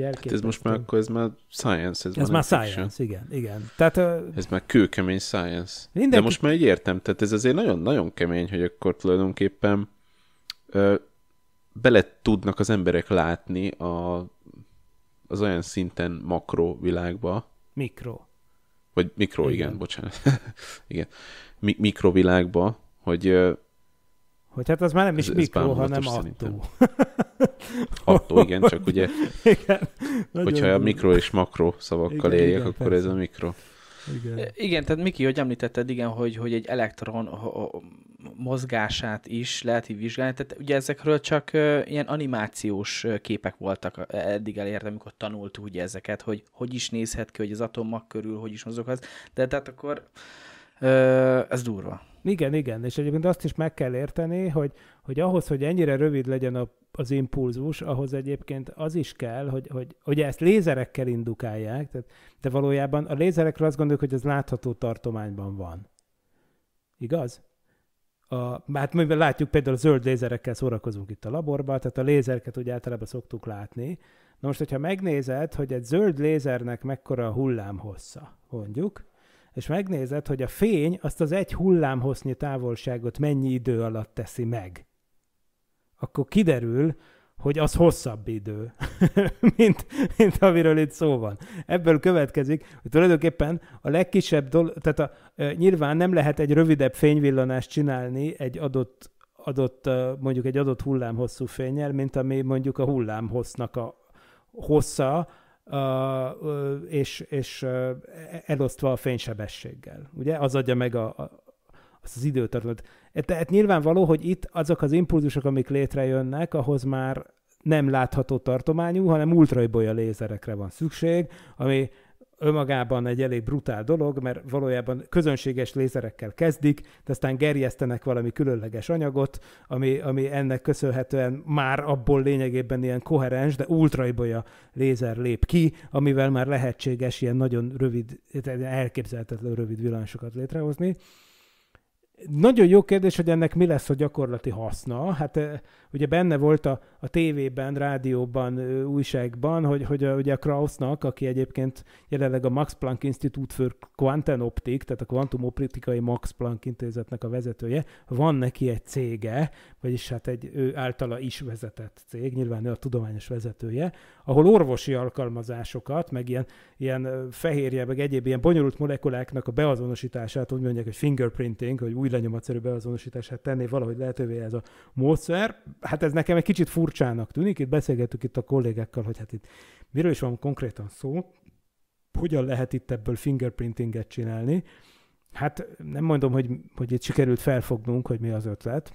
elképesztő. Hát ez most már, akkor ez már science, ez már science, igen. Tehát, ez már kőkemény science. Mindenki... De most már így értem, tehát ez azért nagyon-nagyon kemény, hogy akkor tulajdonképpen bele tudnak az emberek látni az olyan szinten makro világba. Mikro. Vagy mikro, igen bocsánat. Igen. Mikrovilágba, hogy hát az már nem is mikro, hanem attó. Attó, igen, csak ugye, igen, hogyha a mikro és makro szavakkal éljek, akkor persze. Ez a mikro. Igen, tehát Miki, hogy említetted, igen, hogy egy elektron mozgását is lehet így vizsgálni. Tehát ugye ezekről csak ilyen animációs képek voltak eddig elérve, amikor tanultuk ugye ezeket, hogy hogy is nézhet ki, hogy az atommag körül, hogy is mozog az. De tehát akkor ez durva. Igen, igen. És egyébként azt is meg kell érteni, hogy ahhoz, hogy ennyire rövid legyen az impulzus, ahhoz egyébként az is kell, hogy ezt lézerekkel indukálják, de valójában a lézerekről azt gondoljuk, hogy ez látható tartományban van. Igaz? Hát mivel látjuk, például a zöld lézerekkel szórakozunk itt a laborban, tehát a lézereket úgy általában szoktuk látni. Na most, hogyha megnézed, hogy egy zöld lézernek mekkora a hullámhossza, mondjuk, és megnézed, hogy a fény azt az egy hullámhossznyi távolságot mennyi idő alatt teszi meg, akkor kiderül, hogy az hosszabb idő, mint amiről itt szó van. Ebből következik, hogy tulajdonképpen a legkisebb dolog, tehát nyilván nem lehet egy rövidebb fényvillanást csinálni egy adott mondjuk egy adott hullámhosszú fénnyel, mint ami mondjuk a hullámhossznak a hossza, és elosztva a fénysebességgel. Ugye? Az adja meg azt az időtartamot. Tehát nyilvánvaló, hogy itt azok az impulzusok, amik létrejönnek, ahhoz már nem látható tartományú, hanem ultraibolya lézerekre van szükség, ami önmagában egy elég brutál dolog, mert valójában közönséges lézerekkel kezdik, de aztán gerjesztenek valami különleges anyagot, ami ennek köszönhetően már abból lényegében ilyen koherens, de ultraibolya lézer lép ki, amivel már lehetséges ilyen nagyon rövid, elképzelhetetlen rövid villanyosokat létrehozni. Nagyon jó kérdés, hogy ennek mi lesz a gyakorlati haszna. Hát ugye benne volt a tévében, rádióban, újságban, hogy ugye a Krausznak, aki egyébként jelenleg a Max Planck Institute for Quanten Optics, tehát a kvantumoptikai Max Planck intézetnek a vezetője, van neki egy cége, vagyis hát egy ő általa is vezetett cég, nyilván ő a tudományos vezetője, ahol orvosi alkalmazásokat, meg ilyen fehérje, meg egyéb ilyen bonyolult molekuláknak a beazonosítását, úgy mondják, hogy fingerprinting, hogy új lenyomatszerű beazonosítását tenné valahogy lehetővé ez a módszer. Hát ez nekem egy kicsit furcsának tűnik, itt beszélgettük itt a kollégákkal, hogy hát itt miről is van konkrétan szó, hogyan lehet itt ebből fingerprintinget csinálni. Hát nem mondom, hogy itt sikerült felfognunk, hogy mi az ötlet,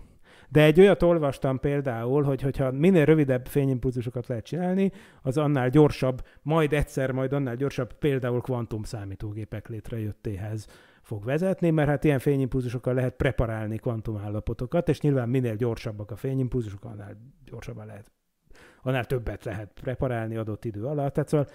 de egy olyat olvastam például, hogyha minél rövidebb fényimpulzusokat lehet csinálni, az annál gyorsabb, majd annál gyorsabb például kvantumszámítógépek létrejöttéhez fog vezetni, mert hát ilyen fényimpulzusokkal lehet preparálni kvantumállapotokat, és nyilván minél gyorsabbak a fényimpulzusok, annál gyorsabban lehet, annál többet lehet preparálni adott idő alatt. Tehát szóval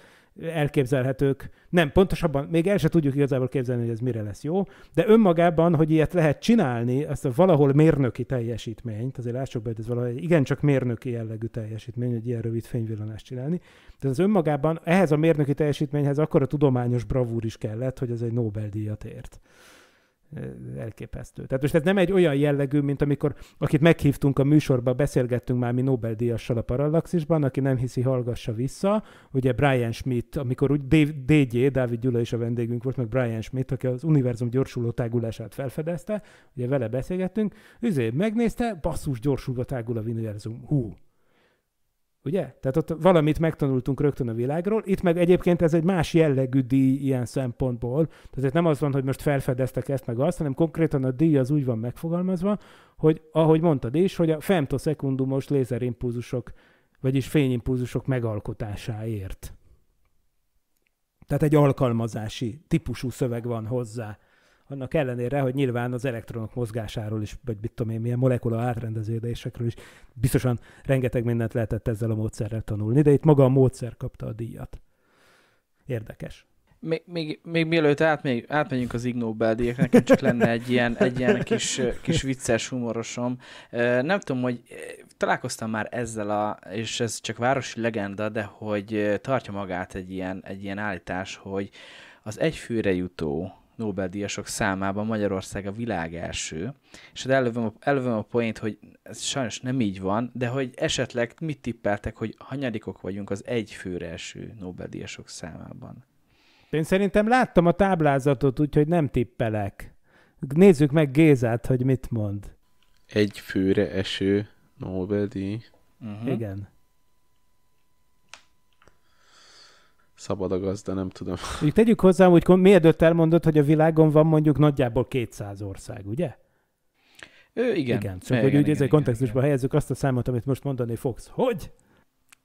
elképzelhetők, nem, pontosabban még el se tudjuk igazából képzelni, hogy ez mire lesz jó, de önmagában, hogy ilyet lehet csinálni, azt a valahol mérnöki teljesítményt, azért lássuk be, hogy ez valahogy igencsak mérnöki jellegű teljesítmény, hogy ilyen rövid fényvillanást csinálni, de az önmagában ehhez a mérnöki teljesítményhez akkora tudományos bravúr is kellett, hogy ez egy Nobel-díjat ért. Elképesztő. Tehát most ez nem egy olyan jellegű, mint amikor, akit meghívtunk a műsorba, beszélgettünk már mi Nobel-díjassal a Parallaxisban, aki nem hiszi, hallgassa vissza, ugye Brian Schmidt, amikor úgy Dávid Gyula is a vendégünk volt, meg Brian Schmidt, aki az univerzum gyorsuló tágulását felfedezte, ugye vele beszélgettünk, megnézte, basszus, gyorsulva tágul a univerzum, hú. Ugye? Tehát ott valamit megtanultunk rögtön a világról, itt meg egyébként ez egy más jellegű díj ilyen szempontból. Tehát nem az van, hogy most felfedeztek ezt meg azt, hanem konkrétan a díj az úgy van megfogalmazva, hogy ahogy mondtad is, hogy a femtoszekundumos lézerimpulzusok, vagyis fényimpulzusok megalkotásáért. Tehát egy alkalmazási típusú szöveg van hozzá. Annak ellenére, hogy nyilván az elektronok mozgásáról is, vagy mit tudom én, milyen molekula átrendeződésekről is biztosan rengeteg mindent lehetett ezzel a módszerrel tanulni, de itt maga a módszer kapta a díjat. Érdekes. Még mielőtt átmegyünk az IgNobel-díjak, nekem csak lenne egy ilyen kis vicces humorosom. Nem tudom, hogy találkoztam már ezzel, és ez csak városi legenda, de hogy tartja magát egy ilyen állítás, hogy az egyfőre jutó Nobel-díjasok számában Magyarország a világ első, és elővöm a poént, hogy ez sajnos nem így van, de hogy esetleg mit tippeltek, hogy hanyadikok vagyunk az egyfőre első Nobel-díjasok számában? Én szerintem láttam a táblázatot, úgyhogy nem tippelek. Nézzük meg Gézát, hogy mit mond. Egyfőre eső Nobel-díj. Uh-huh. Igen. Szabad a gazda, nem tudom. Úgy tegyük hozzá, hogy mielőtt elmondod, hogy a világon van mondjuk nagyjából 200 ország, ugye? Igen. Csak hogy úgy ezzel kontextusban helyezzük azt a számot, amit most mondani fogsz. Hogy?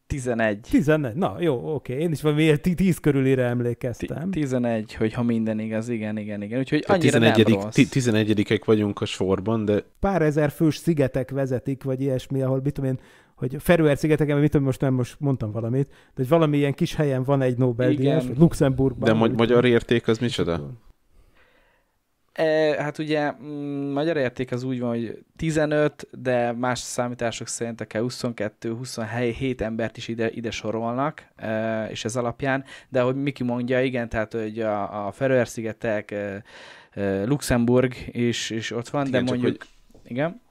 11. 11. Na, jó, oké. Én is valami 10 körülire emlékeztem. 11, hogyha minden igaz, igen. Úgyhogy annyira nem rossz. 11-ek vagyunk a sorban, de... Pár ezer fős szigetek vezetik, vagy ilyesmi, ahol, mit tudom én, hogy Feröer szigeteken, mit tudom, most mondtam valamit, de hogy valami ilyen kis helyen van egy Nobel-díjas, Luxemburgban. De magyar érték az micsoda? Hát ugye magyar érték az úgy van, hogy 15, de más számítások szerint akár 22-27 embert is ide sorolnak, és ez alapján, de ahogy Miki mondja, igen, tehát hogy a Feröer-szigetek, Luxemburg is ott van, igen, de mondjuk... Csak, hogy, igen?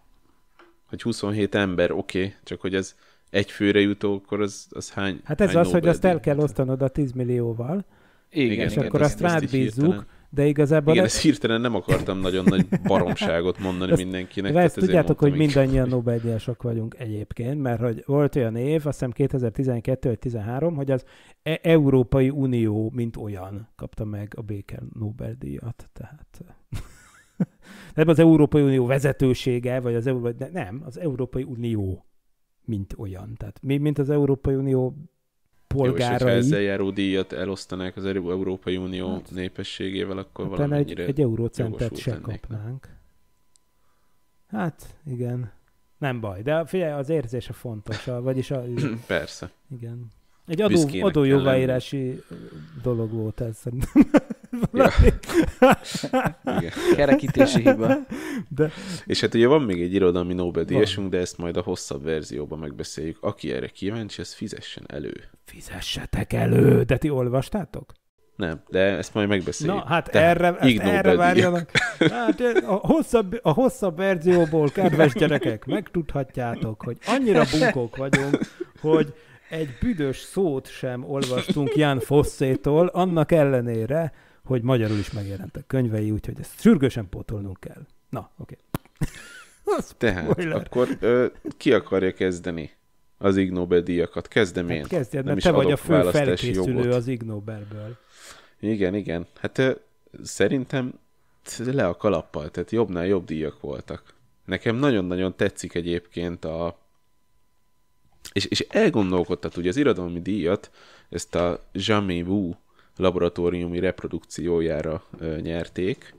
Hogy 27 ember, oké, csak hogy ez egy főre jutó, akkor az hány? Hát ez hány az, hogy azt el kell osztanod a 10 millióval, igen, és igen, akkor azt rábízzuk. De igazából... Igen, ezt hirtelen nem akartam nagyon nagy baromságot mondani mindenkinek. De ezt tudjátok, hogy mindannyian Nobel-díjasok vagyunk egyébként, mert hogy volt olyan év, azt hiszem 2012 vagy 2013, hogy az Európai Unió mint olyan kapta meg a béke Nobel-díjat. Tehát... nem az Európai Unió vezetősége, vagy az Európai... Nem, az Európai Unió mint olyan. Tehát mi, mint az Európai Unió... polgárai. Jó, és ha ezzel járó díjat elosztanák az Európai Unió népességével, akkor hát valamennyire egy eurócentet sem kapnánk. Hát, igen. Nem baj, de figyelj, az érzése fontos. Vagyis a... Persze. Igen. Egy adójogáírási dolog volt ez szerintem. Ja. Igen. Kerekítési hiba. De... És hát ugye van még egy irodalmi Nobel-díjasunk, de ezt majd a hosszabb verzióban megbeszéljük. Aki erre kíváncsi, ez fizessen elő. Fizessetek elő! De ti olvastátok? Nem, de ezt majd megbeszéljük. Na, hát erre várjanak. Hát, a hosszabb verzióból, kedves gyerekek, megtudhatjátok, hogy annyira bunkók vagyunk, hogy egy büdös szót sem olvastunk Jan Fossétól, annak ellenére, hogy magyarul is megjelentek könyvei, úgyhogy ezt sürgősen pótolnunk kell. Na, oké. Tehát akkor ki akarja kezdeni az IgNobel-díjakat? Kezdem én. Hát kezdjed, mert te vagy a fő felkészülő az IgNobelből. Igen. Hát szerintem le a kalappal, tehát jobbnál jobb díjak voltak. Nekem nagyon-nagyon tetszik egyébként a... És elgondolkodtat ugye az irodalmi díjat, ezt a Jamais Vu laboratóriumi reprodukciójára nyerték,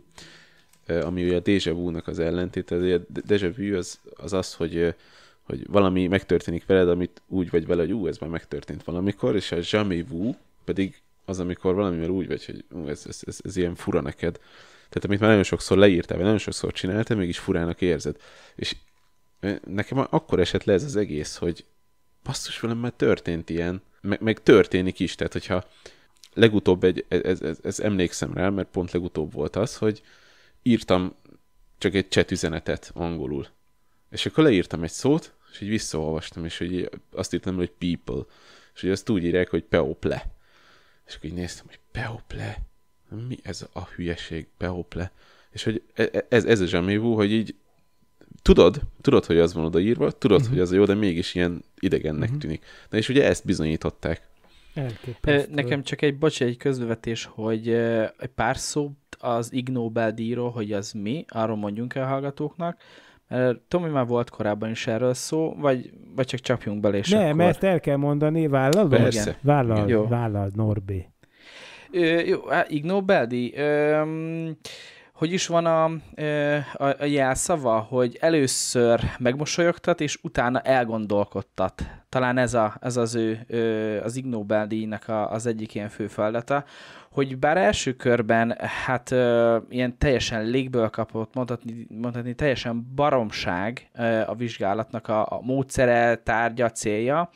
ami ugye a déjà vu-nak az ellentét. A déjà vu az, hogy valami megtörténik veled, amit úgy vagy vele, hogy ez már megtörtént valamikor, és a jamais vu pedig az, amikor valamivel úgy vagy, hogy ez ilyen fura neked. Tehát amit már nagyon sokszor leírtál, vagy nagyon sokszor csináltál, mégis furának érzed. És nekem akkor esett le ez az egész, hogy basszus, velem már történt ilyen, meg történik is, tehát hogyha legutóbb ez emlékszem rá, mert pont legutóbb volt az, hogy írtam csak egy chat üzenetet angolul. És akkor leírtam egy szót, és így visszaolvastam, és hogy azt írtam, hogy people. És hogy azt úgy írják, hogy people. És akkor így néztem, hogy people. Mi ez a hülyeség, people? És hogy ez a zsamévú, hogy így tudod, hogy az van odaírva, tudod, hogy az jó, de mégis ilyen idegennek tűnik. Na és ugye ezt bizonyították. Elképesztő. Nekem csak egy közbevetés, hogy egy pár szót az Ig Nobel-díjról, hogy az mi, arról mondjunk el hallgatóknak. Tomi már volt korábban is erről szó, vagy csak csapjunk bele, és akkor... mert el kell mondani, vállalod? Persze. Vállal, Norbi. Ig Nobel-díj... Hogy is van a jelszava, hogy először megmosolyogtat, és utána elgondolkodtat. Talán ez az ő, az Ig Nobel-díjnak az egyik ilyen fő feladata, hogy bár első körben hát ilyen teljesen légből kapott, mondhatni teljesen baromság a vizsgálatnak a módszere, tárgya, célja,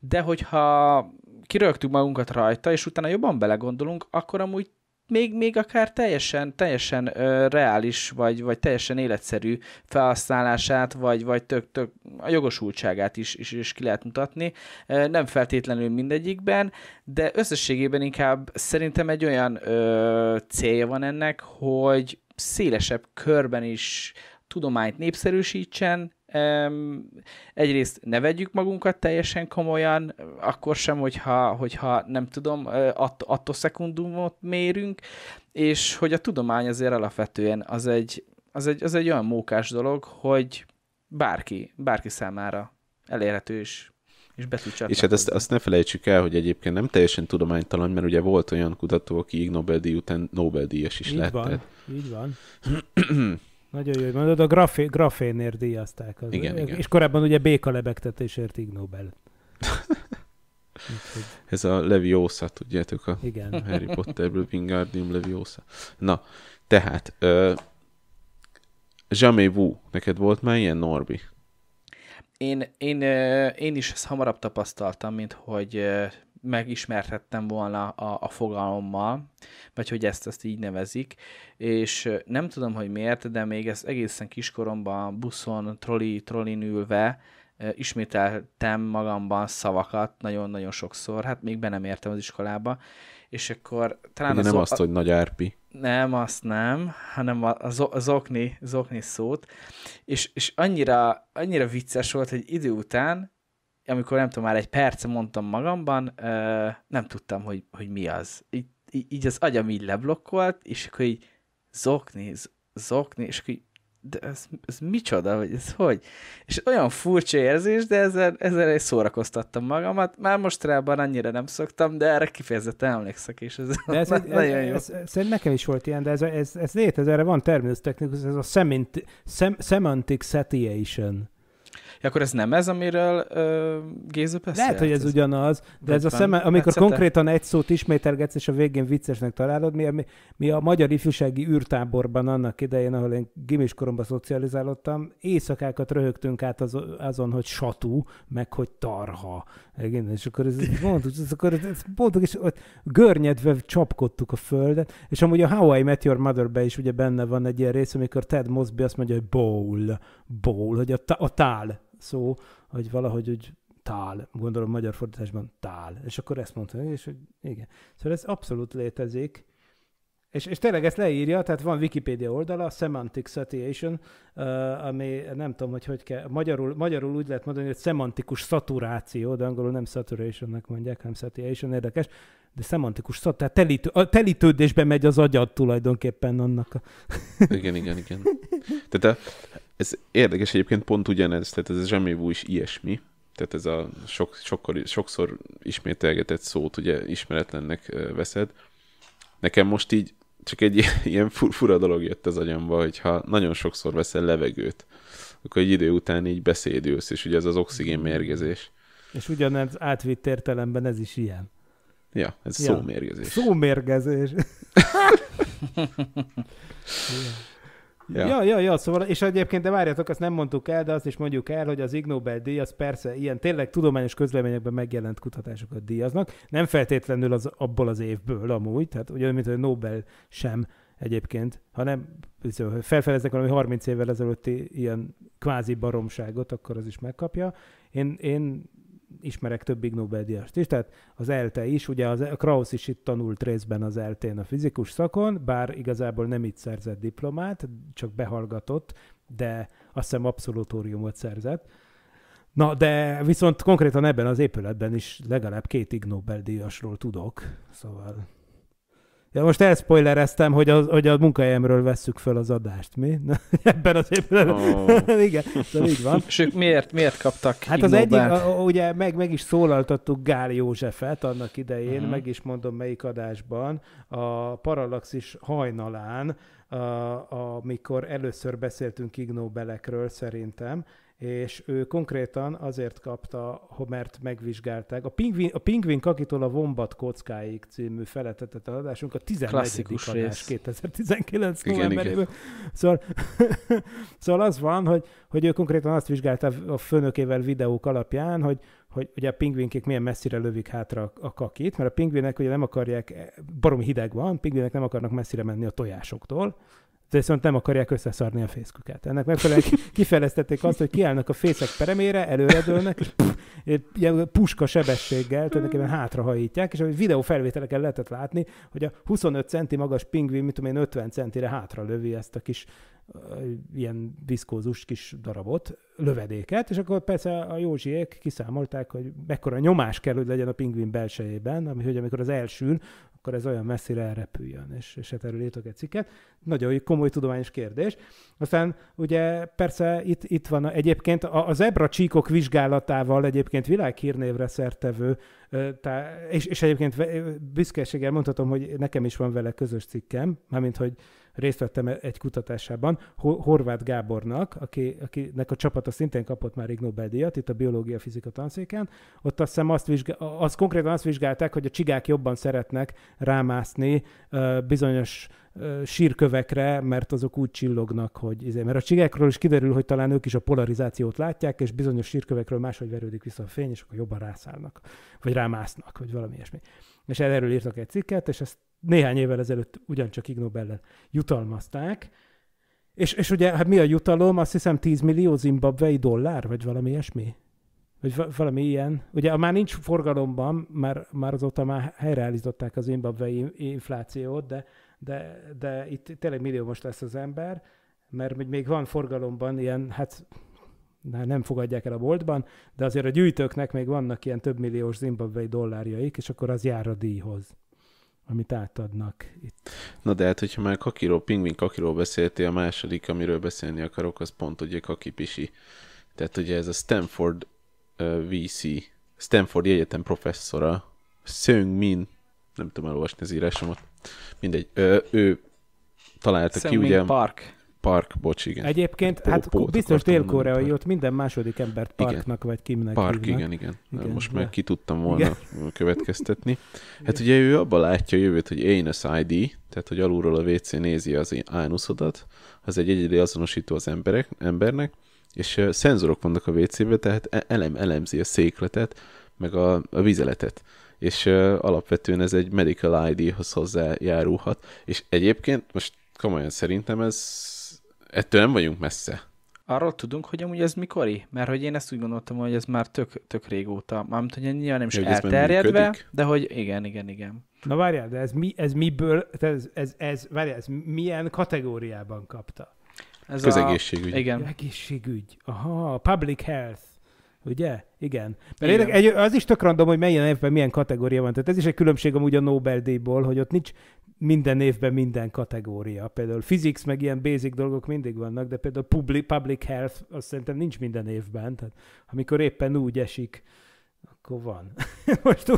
de hogyha kirögtük magunkat rajta, és utána jobban belegondolunk, akkor amúgy még akár teljesen reális, vagy teljesen életszerű felhasználását, vagy tök a jogosultságát is ki lehet mutatni. Nem feltétlenül mindegyikben, de összességében inkább szerintem egy olyan célja van ennek, hogy szélesebb körben is tudományt népszerűsítsen. Egyrészt ne vegyük magunkat teljesen komolyan, akkor sem, hogyha nem tudom, attól szekundumot mérünk, és hogy a tudomány azért alapvetően az egy az egy olyan mókás dolog, hogy bárki számára elérhető is. És hát azt ne felejtsük el, hogy egyébként nem teljesen tudománytalan, mert ugye volt olyan kutató, aki IgNobel-díj után Nobel-díjas is lett. Így van. Nagyon jól mondod, a grafénért díjazták. Igen. És korábban ugye béka lebegtetésért IgNobel. Ez a Leviosa, tudjátok, a igen. Harry Potterből Wingardium Leviosa. Na, tehát jamais vu, neked volt már ilyen, Norbi? Én is ezt hamarabb tapasztaltam, mint hogy megismerhettem volna a fogalommal, vagy hogy ezt így nevezik, és nem tudom, hogy miért, de még ezt egészen kiskoromban buszon, trollin ülve ismételtem magamban szavakat nagyon-nagyon sokszor, hát még be nem értem az iskolába, és akkor talán... De nem azt, hogy nagy árpi. Nem, azt nem, hanem az okni szót, és annyira vicces volt, hogy idő után, amikor nem tudom, már egy perce mondtam magamban, nem tudtam, hogy mi az. Így az agyam így leblokkolt, és akkor így zokni, és akkor így, de ez micsoda, vagy ez hogy? És olyan furcsa érzés, de ezzel szórakoztattam magamat. Már mostanában annyira nem szoktam, de erre kifejezetten emlékszek, és ez nagyon jó. Szerintem nekem is volt ilyen, de ez létez, erre van terminus technikus, ez a semantic satiation. Ja, akkor ez nem ez, amiről Géza beszélt? Lehet, hogy ez ugyanaz, de ez amikor konkrétan egy szót ismételgetsz, és a végén viccesnek találod, mi a magyar ifjúsági űrtáborban annak idején, ahol én gimiskoromban szocializálódtam, éjszakákat röhögtünk át azon, hogy satú, meg hogy tarha. És akkor mondtuk, és görnyedve csapkodtuk a földet, és amúgy a How I Met Your Mother-ben is ugye benne van egy ilyen rész, amikor Ted Mosby azt mondja, hogy bowl, hogy a tál szó, hogy valahogy úgy tál, gondolom magyar fordításban tál. És akkor ezt mondta, és hogy igen. Szóval ez abszolút létezik. És tényleg ezt leírja, tehát van Wikipedia oldala, Semantic Saturation, ami nem tudom, hogy kell, magyarul úgy lehet mondani, hogy semantikus szaturáció, de angolul nem saturationnak mondják, hanem saturation, érdekes, de semantikus tehát a telítődésbe megy az agyad tulajdonképpen annak. Igen. Tehát ez érdekes egyébként pont ugyanez, tehát ez jamais vu is ilyesmi, tehát ez a sokszor ismételgetett szót ugye ismeretlennek veszed. Nekem most így csak egy ilyen fura dolog jött az agyamba, hogyha nagyon sokszor veszel levegőt, akkor egy idő után így beszédülsz, és ugye ez az oxigénmérgezés. És ugyanez átvitt értelemben ez is ilyen. Ja, ez szómérgezés. Szómérgezés. Ja, szóval, és egyébként, de várjatok, azt nem mondtuk el, de azt is mondjuk el, hogy az Ig Nobel-díj az persze ilyen tényleg tudományos közleményekben megjelent kutatásokat díjaznak, nem feltétlenül abból az évből amúgy, tehát ugyanúgy, mint a Nobel sem egyébként, hanem felfedeznek valami 30 évvel ezelőtti ilyen kvázi baromságot, akkor az is megkapja. Én ismerek több Ig Nobel-díjast is, tehát az ELTE is, ugye a Krausz is itt tanult részben az ELTE-n a fizikus szakon, bár igazából nem itt szerzett diplomát, csak behallgatott, de azt hiszem abszolutóriumot szerzett. Na, de viszont konkrétan ebben az épületben is legalább 2 Ig Nobel-díjasról tudok, szóval... Ja, most elspoilereztem, hogy a munkahelyemről vesszük fel az adást, mi? Ebben az évben. Oh. Igen, szóval így van. És ők miért kaptak hát az egyik, ugye meg is szólaltattuk Gál Józsefet annak idején, meg is mondom melyik adásban, a Parallaxis hajnalán, amikor először beszéltünk Ig Nobelekről szerintem, és ő konkrétan azért kapta, mert megvizsgálták. A Pingvin kakitól a Wombat kockáig című feletetetlen adásunk a 14. adás 2019 novemberében. Szóval az van, hogy ő konkrétan azt vizsgálta a főnökével videók alapján, hogy ugye a pingvinkék milyen messzire lövik hátra a kakit, mert a pingvinek ugye nem akarják, baromi hideg van, pingvinek nem akarnak messzire menni a tojásoktól, de viszont nem akarják összeszarni a fészküket. Ennek megfelelően kifejlesztették azt, hogy kiállnak a fészek peremére, előredőlnek, és ilyen puska sebességgel tulajdonképpen hátrahajítják, és a videófelvételeken lehetett látni, hogy a 25 centi magas pingvin, mit tudom én, 50 centire hátra lövi ezt a kis ilyen viszkózus kis darabot, lövedéket, és akkor persze a Józsiék kiszámolták, hogy mekkora nyomás kell, hogy legyen a pingvin belsejében, ami hogy amikor az elsül, akkor ez olyan messzire elrepüljön, és erről írtok egy cikket. Nagyon komoly tudományos kérdés. Aztán ugye persze itt van egyébként a zebra csíkok vizsgálatával egyébként világhírnévre szertevő, és egyébként büszkeséggel mondhatom, hogy nekem is van vele közös cikkem, mármint, hogy részt vettem egy kutatásában, Horváth Gábornak, akinek a csapata szintén kapott már IgNobel-díjat, itt a biológia-fizika tanszéken, ott azt hiszem azt konkrétan azt vizsgálták, hogy a csigák jobban szeretnek rámászni bizonyos sírkövekre, mert azok úgy csillognak, hogy... Mert a csigákról is kiderül, hogy talán ők is a polarizációt látják, és bizonyos sírkövekről máshogy verődik vissza a fény, és akkor jobban rászállnak, vagy rámásznak, vagy valami ilyesmi. És erről írtak egy cikket, és ezt néhány évvel ezelőtt ugyancsak IgNobel-lel jutalmazták. És ugye hát mi a jutalom? Azt hiszem 10 millió zimbabwei dollár, vagy valami ilyesmi? Vagy valami ilyen. Ugye már nincs forgalomban, már azóta már helyreállították az zimbabwei inflációt, de itt tényleg milliómos lesz az ember, mert még van forgalomban ilyen, hát nem fogadják el a boltban, de azért a gyűjtőknek még vannak ilyen több milliós zimbabwei dollárjaik, és akkor az jár a díjhoz, amit átadnak itt. Na de hát, hogyha már pingvin kakiról beszéltél, a második, amiről beszélni akarok, az pont ugye kakipisi. Tehát ugye ez a Stanfordi Egyetem professzora, Sengmin, nem tudom elolvasni az írásomat, mindegy, ő találta ki ugye... Park, bocs, igen. Egyébként, hát biztos dél-koreai, ott minden második embert Parknak, igen. Vagy Kimnek Park, hívnak. igen. Most már ki tudtam volna következtetni. Hát ugye ő abban látja a jövőt, hogy anus ID, tehát hogy alulról a WC nézi az ánuszodat, az egy egyedi azonosító az embernek, és szenzorok vannak a WC-be, tehát elemzi a székletet, meg a vizeletet. És alapvetően ez egy medical ID-hoz hozzájárulhat. És egyébként most komolyan szerintem ettől nem vagyunk messze. Arról tudunk, hogy amúgy ez mikori? Mert hogy én ezt úgy gondoltam, hogy ez már tök régóta. Mármint, hogy nyilván nem is elterjedve, de hogy igen. Na várjál, de ez milyen kategóriában kapta? Ez közegészségügy. Igen. Egészségügy. Aha, public health. Ugye? Igen. Mert az is tök random, hogy milyen évben milyen kategória van. Tehát ez is egy különbség amúgy a Nobel-díjból, hogy ott nincs minden évben minden kategória. Például physics, meg ilyen basic dolgok mindig vannak, de például public health, azt szerintem nincs minden évben. Tehát amikor éppen úgy esik, akkor van. Most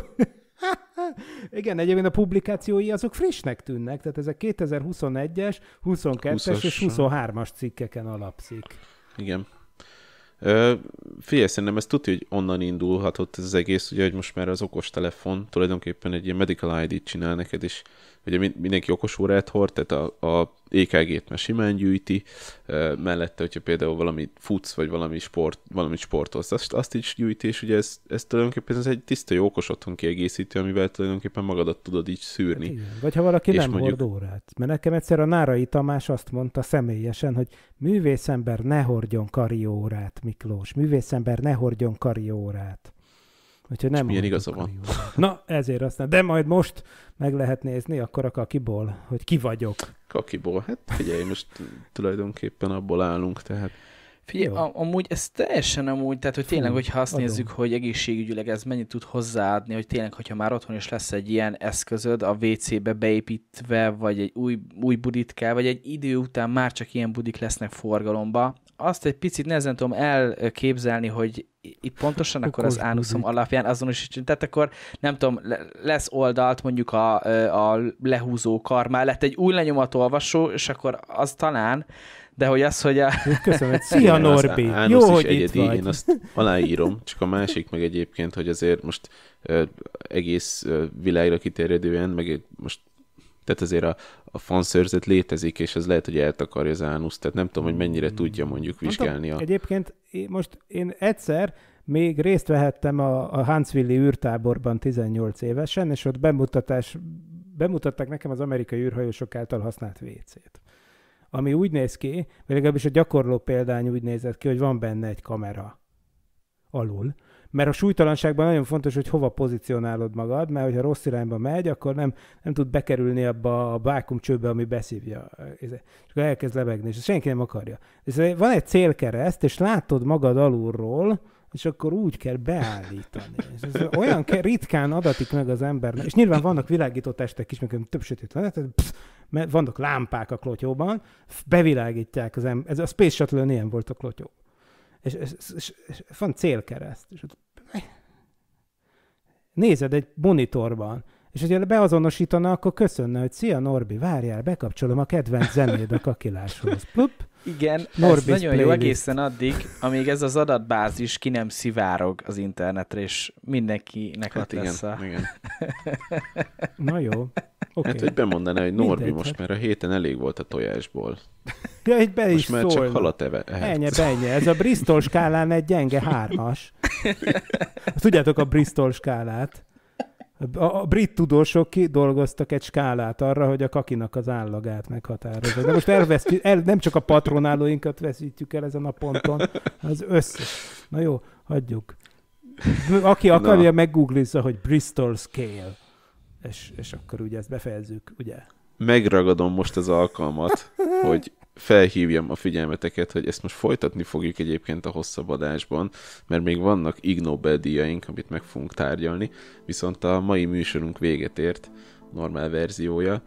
igen, egyébként a publikációi azok frissnek tűnnek, tehát ezek 2021-es, 22-es és 23-as cikkeken alapszik. Igen. Figyelj, szerintem ez tudja, hogy onnan indulhatott ez az egész, ugye, hogy most már az okostelefon tulajdonképpen egy ilyen medical ID-t csinál neked, és ugye mindenki okos órát hord, tehát a EKG-t már simán gyűjti, mellette, hogyha például valami futsz, vagy valami sportolsz, azt is gyűjti, és ugye ez tulajdonképpen ez egy tiszta jó okos otthon kiegészítő, amivel tulajdonképpen magadat tudod így szűrni. Igen. Vagy ha valaki és nem hord órát. Mert nekem egyszer a Nárai Tamás azt mondta személyesen, hogy művészember ne hordjon kariórát, Miklós. Művészember ne hordjon kariórát. Nem milyen igaza van. Na, ezért aztán. De majd most meg lehet nézni akkor a kakiból, hogy ki vagyok. Kakiból, hát figyelj, most tulajdonképpen abból állunk, tehát. Figyelj, amúgy ez teljesen amúgy, tehát hogy tényleg, hogyha azt nézzük, hogy egészségügyileg ez mennyit tud hozzáadni, hogy tényleg, hogyha már otthon is lesz egy ilyen eszközöd a WC-be beépítve, vagy egy új buditká, vagy egy idő után már csak ilyen budik lesznek forgalomba, azt egy picit nehezen tudom elképzelni, hogy itt pontosan akkor az ánuszom alapján azonosítsunk. Tehát akkor nem tudom, lesz oldalt mondjuk a lehúzó kar mellett egy új lenyomatolvasó, és akkor az talán, de hogy az, hogy a... Köszönöm, szia Norbi! Jó, hogy egyedi, itt vagy. Én azt aláírom, csak a másik meg egyébként, hogy azért most egész világra kiterjedően, meg most tehát azért a fanszörzet létezik, és az lehet, hogy eltakarja az ánuszt. Tehát nem tudom, hogy mennyire tudja mondjuk vizsgálni. Egyébként most én egyszer még részt vehettem a Huntsville-i űrtáborban 18 évesen, és ott bemutatták nekem az amerikai űrhajósok által használt WC-t. Ami úgy néz ki, vagy legalábbis a gyakorló példány úgy nézett ki, hogy van benne egy kamera alul. Mert a súlytalanságban nagyon fontos, hogy hova pozícionálod magad, mert hogyha rossz irányba megy, akkor nem tud bekerülni abba a vákumcsőbe, ami beszívja. És akkor elkezd lebegni, és senki nem akarja. És van egy célkereszt, és látod magad alulról és akkor úgy kell beállítani. És ez olyan ritkán adatik meg az embernek. És nyilván vannak világító testek is, mert több sötét van, tehát vannak lámpák a klotyóban, bevilágítják az ember. Ez a Space Shuttle-ön ilyen volt a klotyó. És van célkereszt. És nézed egy monitorban, és hogyha beazonosítana, akkor köszönne, hogy szia Norbi, várjál, bekapcsolom a kedvenc zenéd a kakiláshoz. Plup. Igen, Norbi's nagyon playlist. Jó egészen addig, amíg ez az adatbázis ki nem szivárog az internetre, és mindenkinek hát ott lesz a... Igen. Na jó. Okay. Hát, hogy bemondaná, hogy Norbi, mindegy, most már a héten elég volt a tojásból. Ja, így be is szól. Most már csak halat ennyi. Ez a Bristol skálán egy gyenge 3-as. Tudjátok a Bristol skálát? A brit tudósok kidolgoztak egy skálát arra, hogy a kakinak az állagát meghatározzák. De most nem csak a patronálóinkat veszítjük el ezen a ponton, az összes. Na jó, hagyjuk. Aki akarja, meggooglizza, hogy Bristol scale. És akkor ugye ezt befejezzük, ugye? Megragadom most az alkalmat, hogy felhívjam a figyelmeteket, hogy ezt most folytatni fogjuk egyébként a hosszabb adásban, mert még vannak IgNobel díjaink, amit meg fogunk tárgyalni, viszont a mai műsorunk véget ért, normál verziója.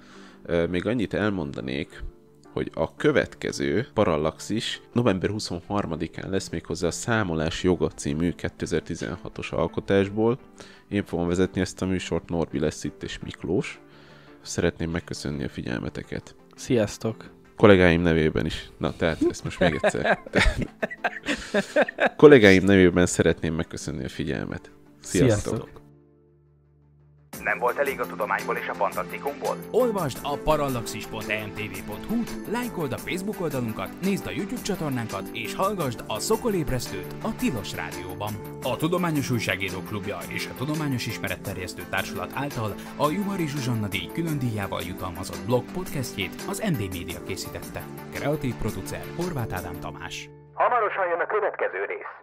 Még annyit elmondanék, hogy a következő Parallaxis november 23-án lesz, méghozzá a Számolás joga című 2016-os alkotásból. Én fogom vezetni ezt a műsort, Norbi lesz itt és Miklós. Szeretném megköszönni a figyelmeteket. Sziasztok! Kollégáim nevében is. Na, tehát ezt most még egyszer. Kollégáim nevében szeretném megköszönni a figyelmet. Sziasztok! Nem volt elég a tudományból és a fantasztikumból? Olvasd a parallaxis.emtv.hu-t, lájkold a Facebook oldalunkat, nézd a YouTube csatornánkat, és hallgasd a Szokolébresztőt a Tilos Rádióban. A Tudományos Újságírók Klubja és a Tudományos Ismeretterjesztő Társulat által a Juhari Zsuzsanna díj külön díjával jutalmazott blog podcastjét az MD Media készítette. Kreatív producer Horváth Ádám Tamás. Hamarosan jön a következő rész.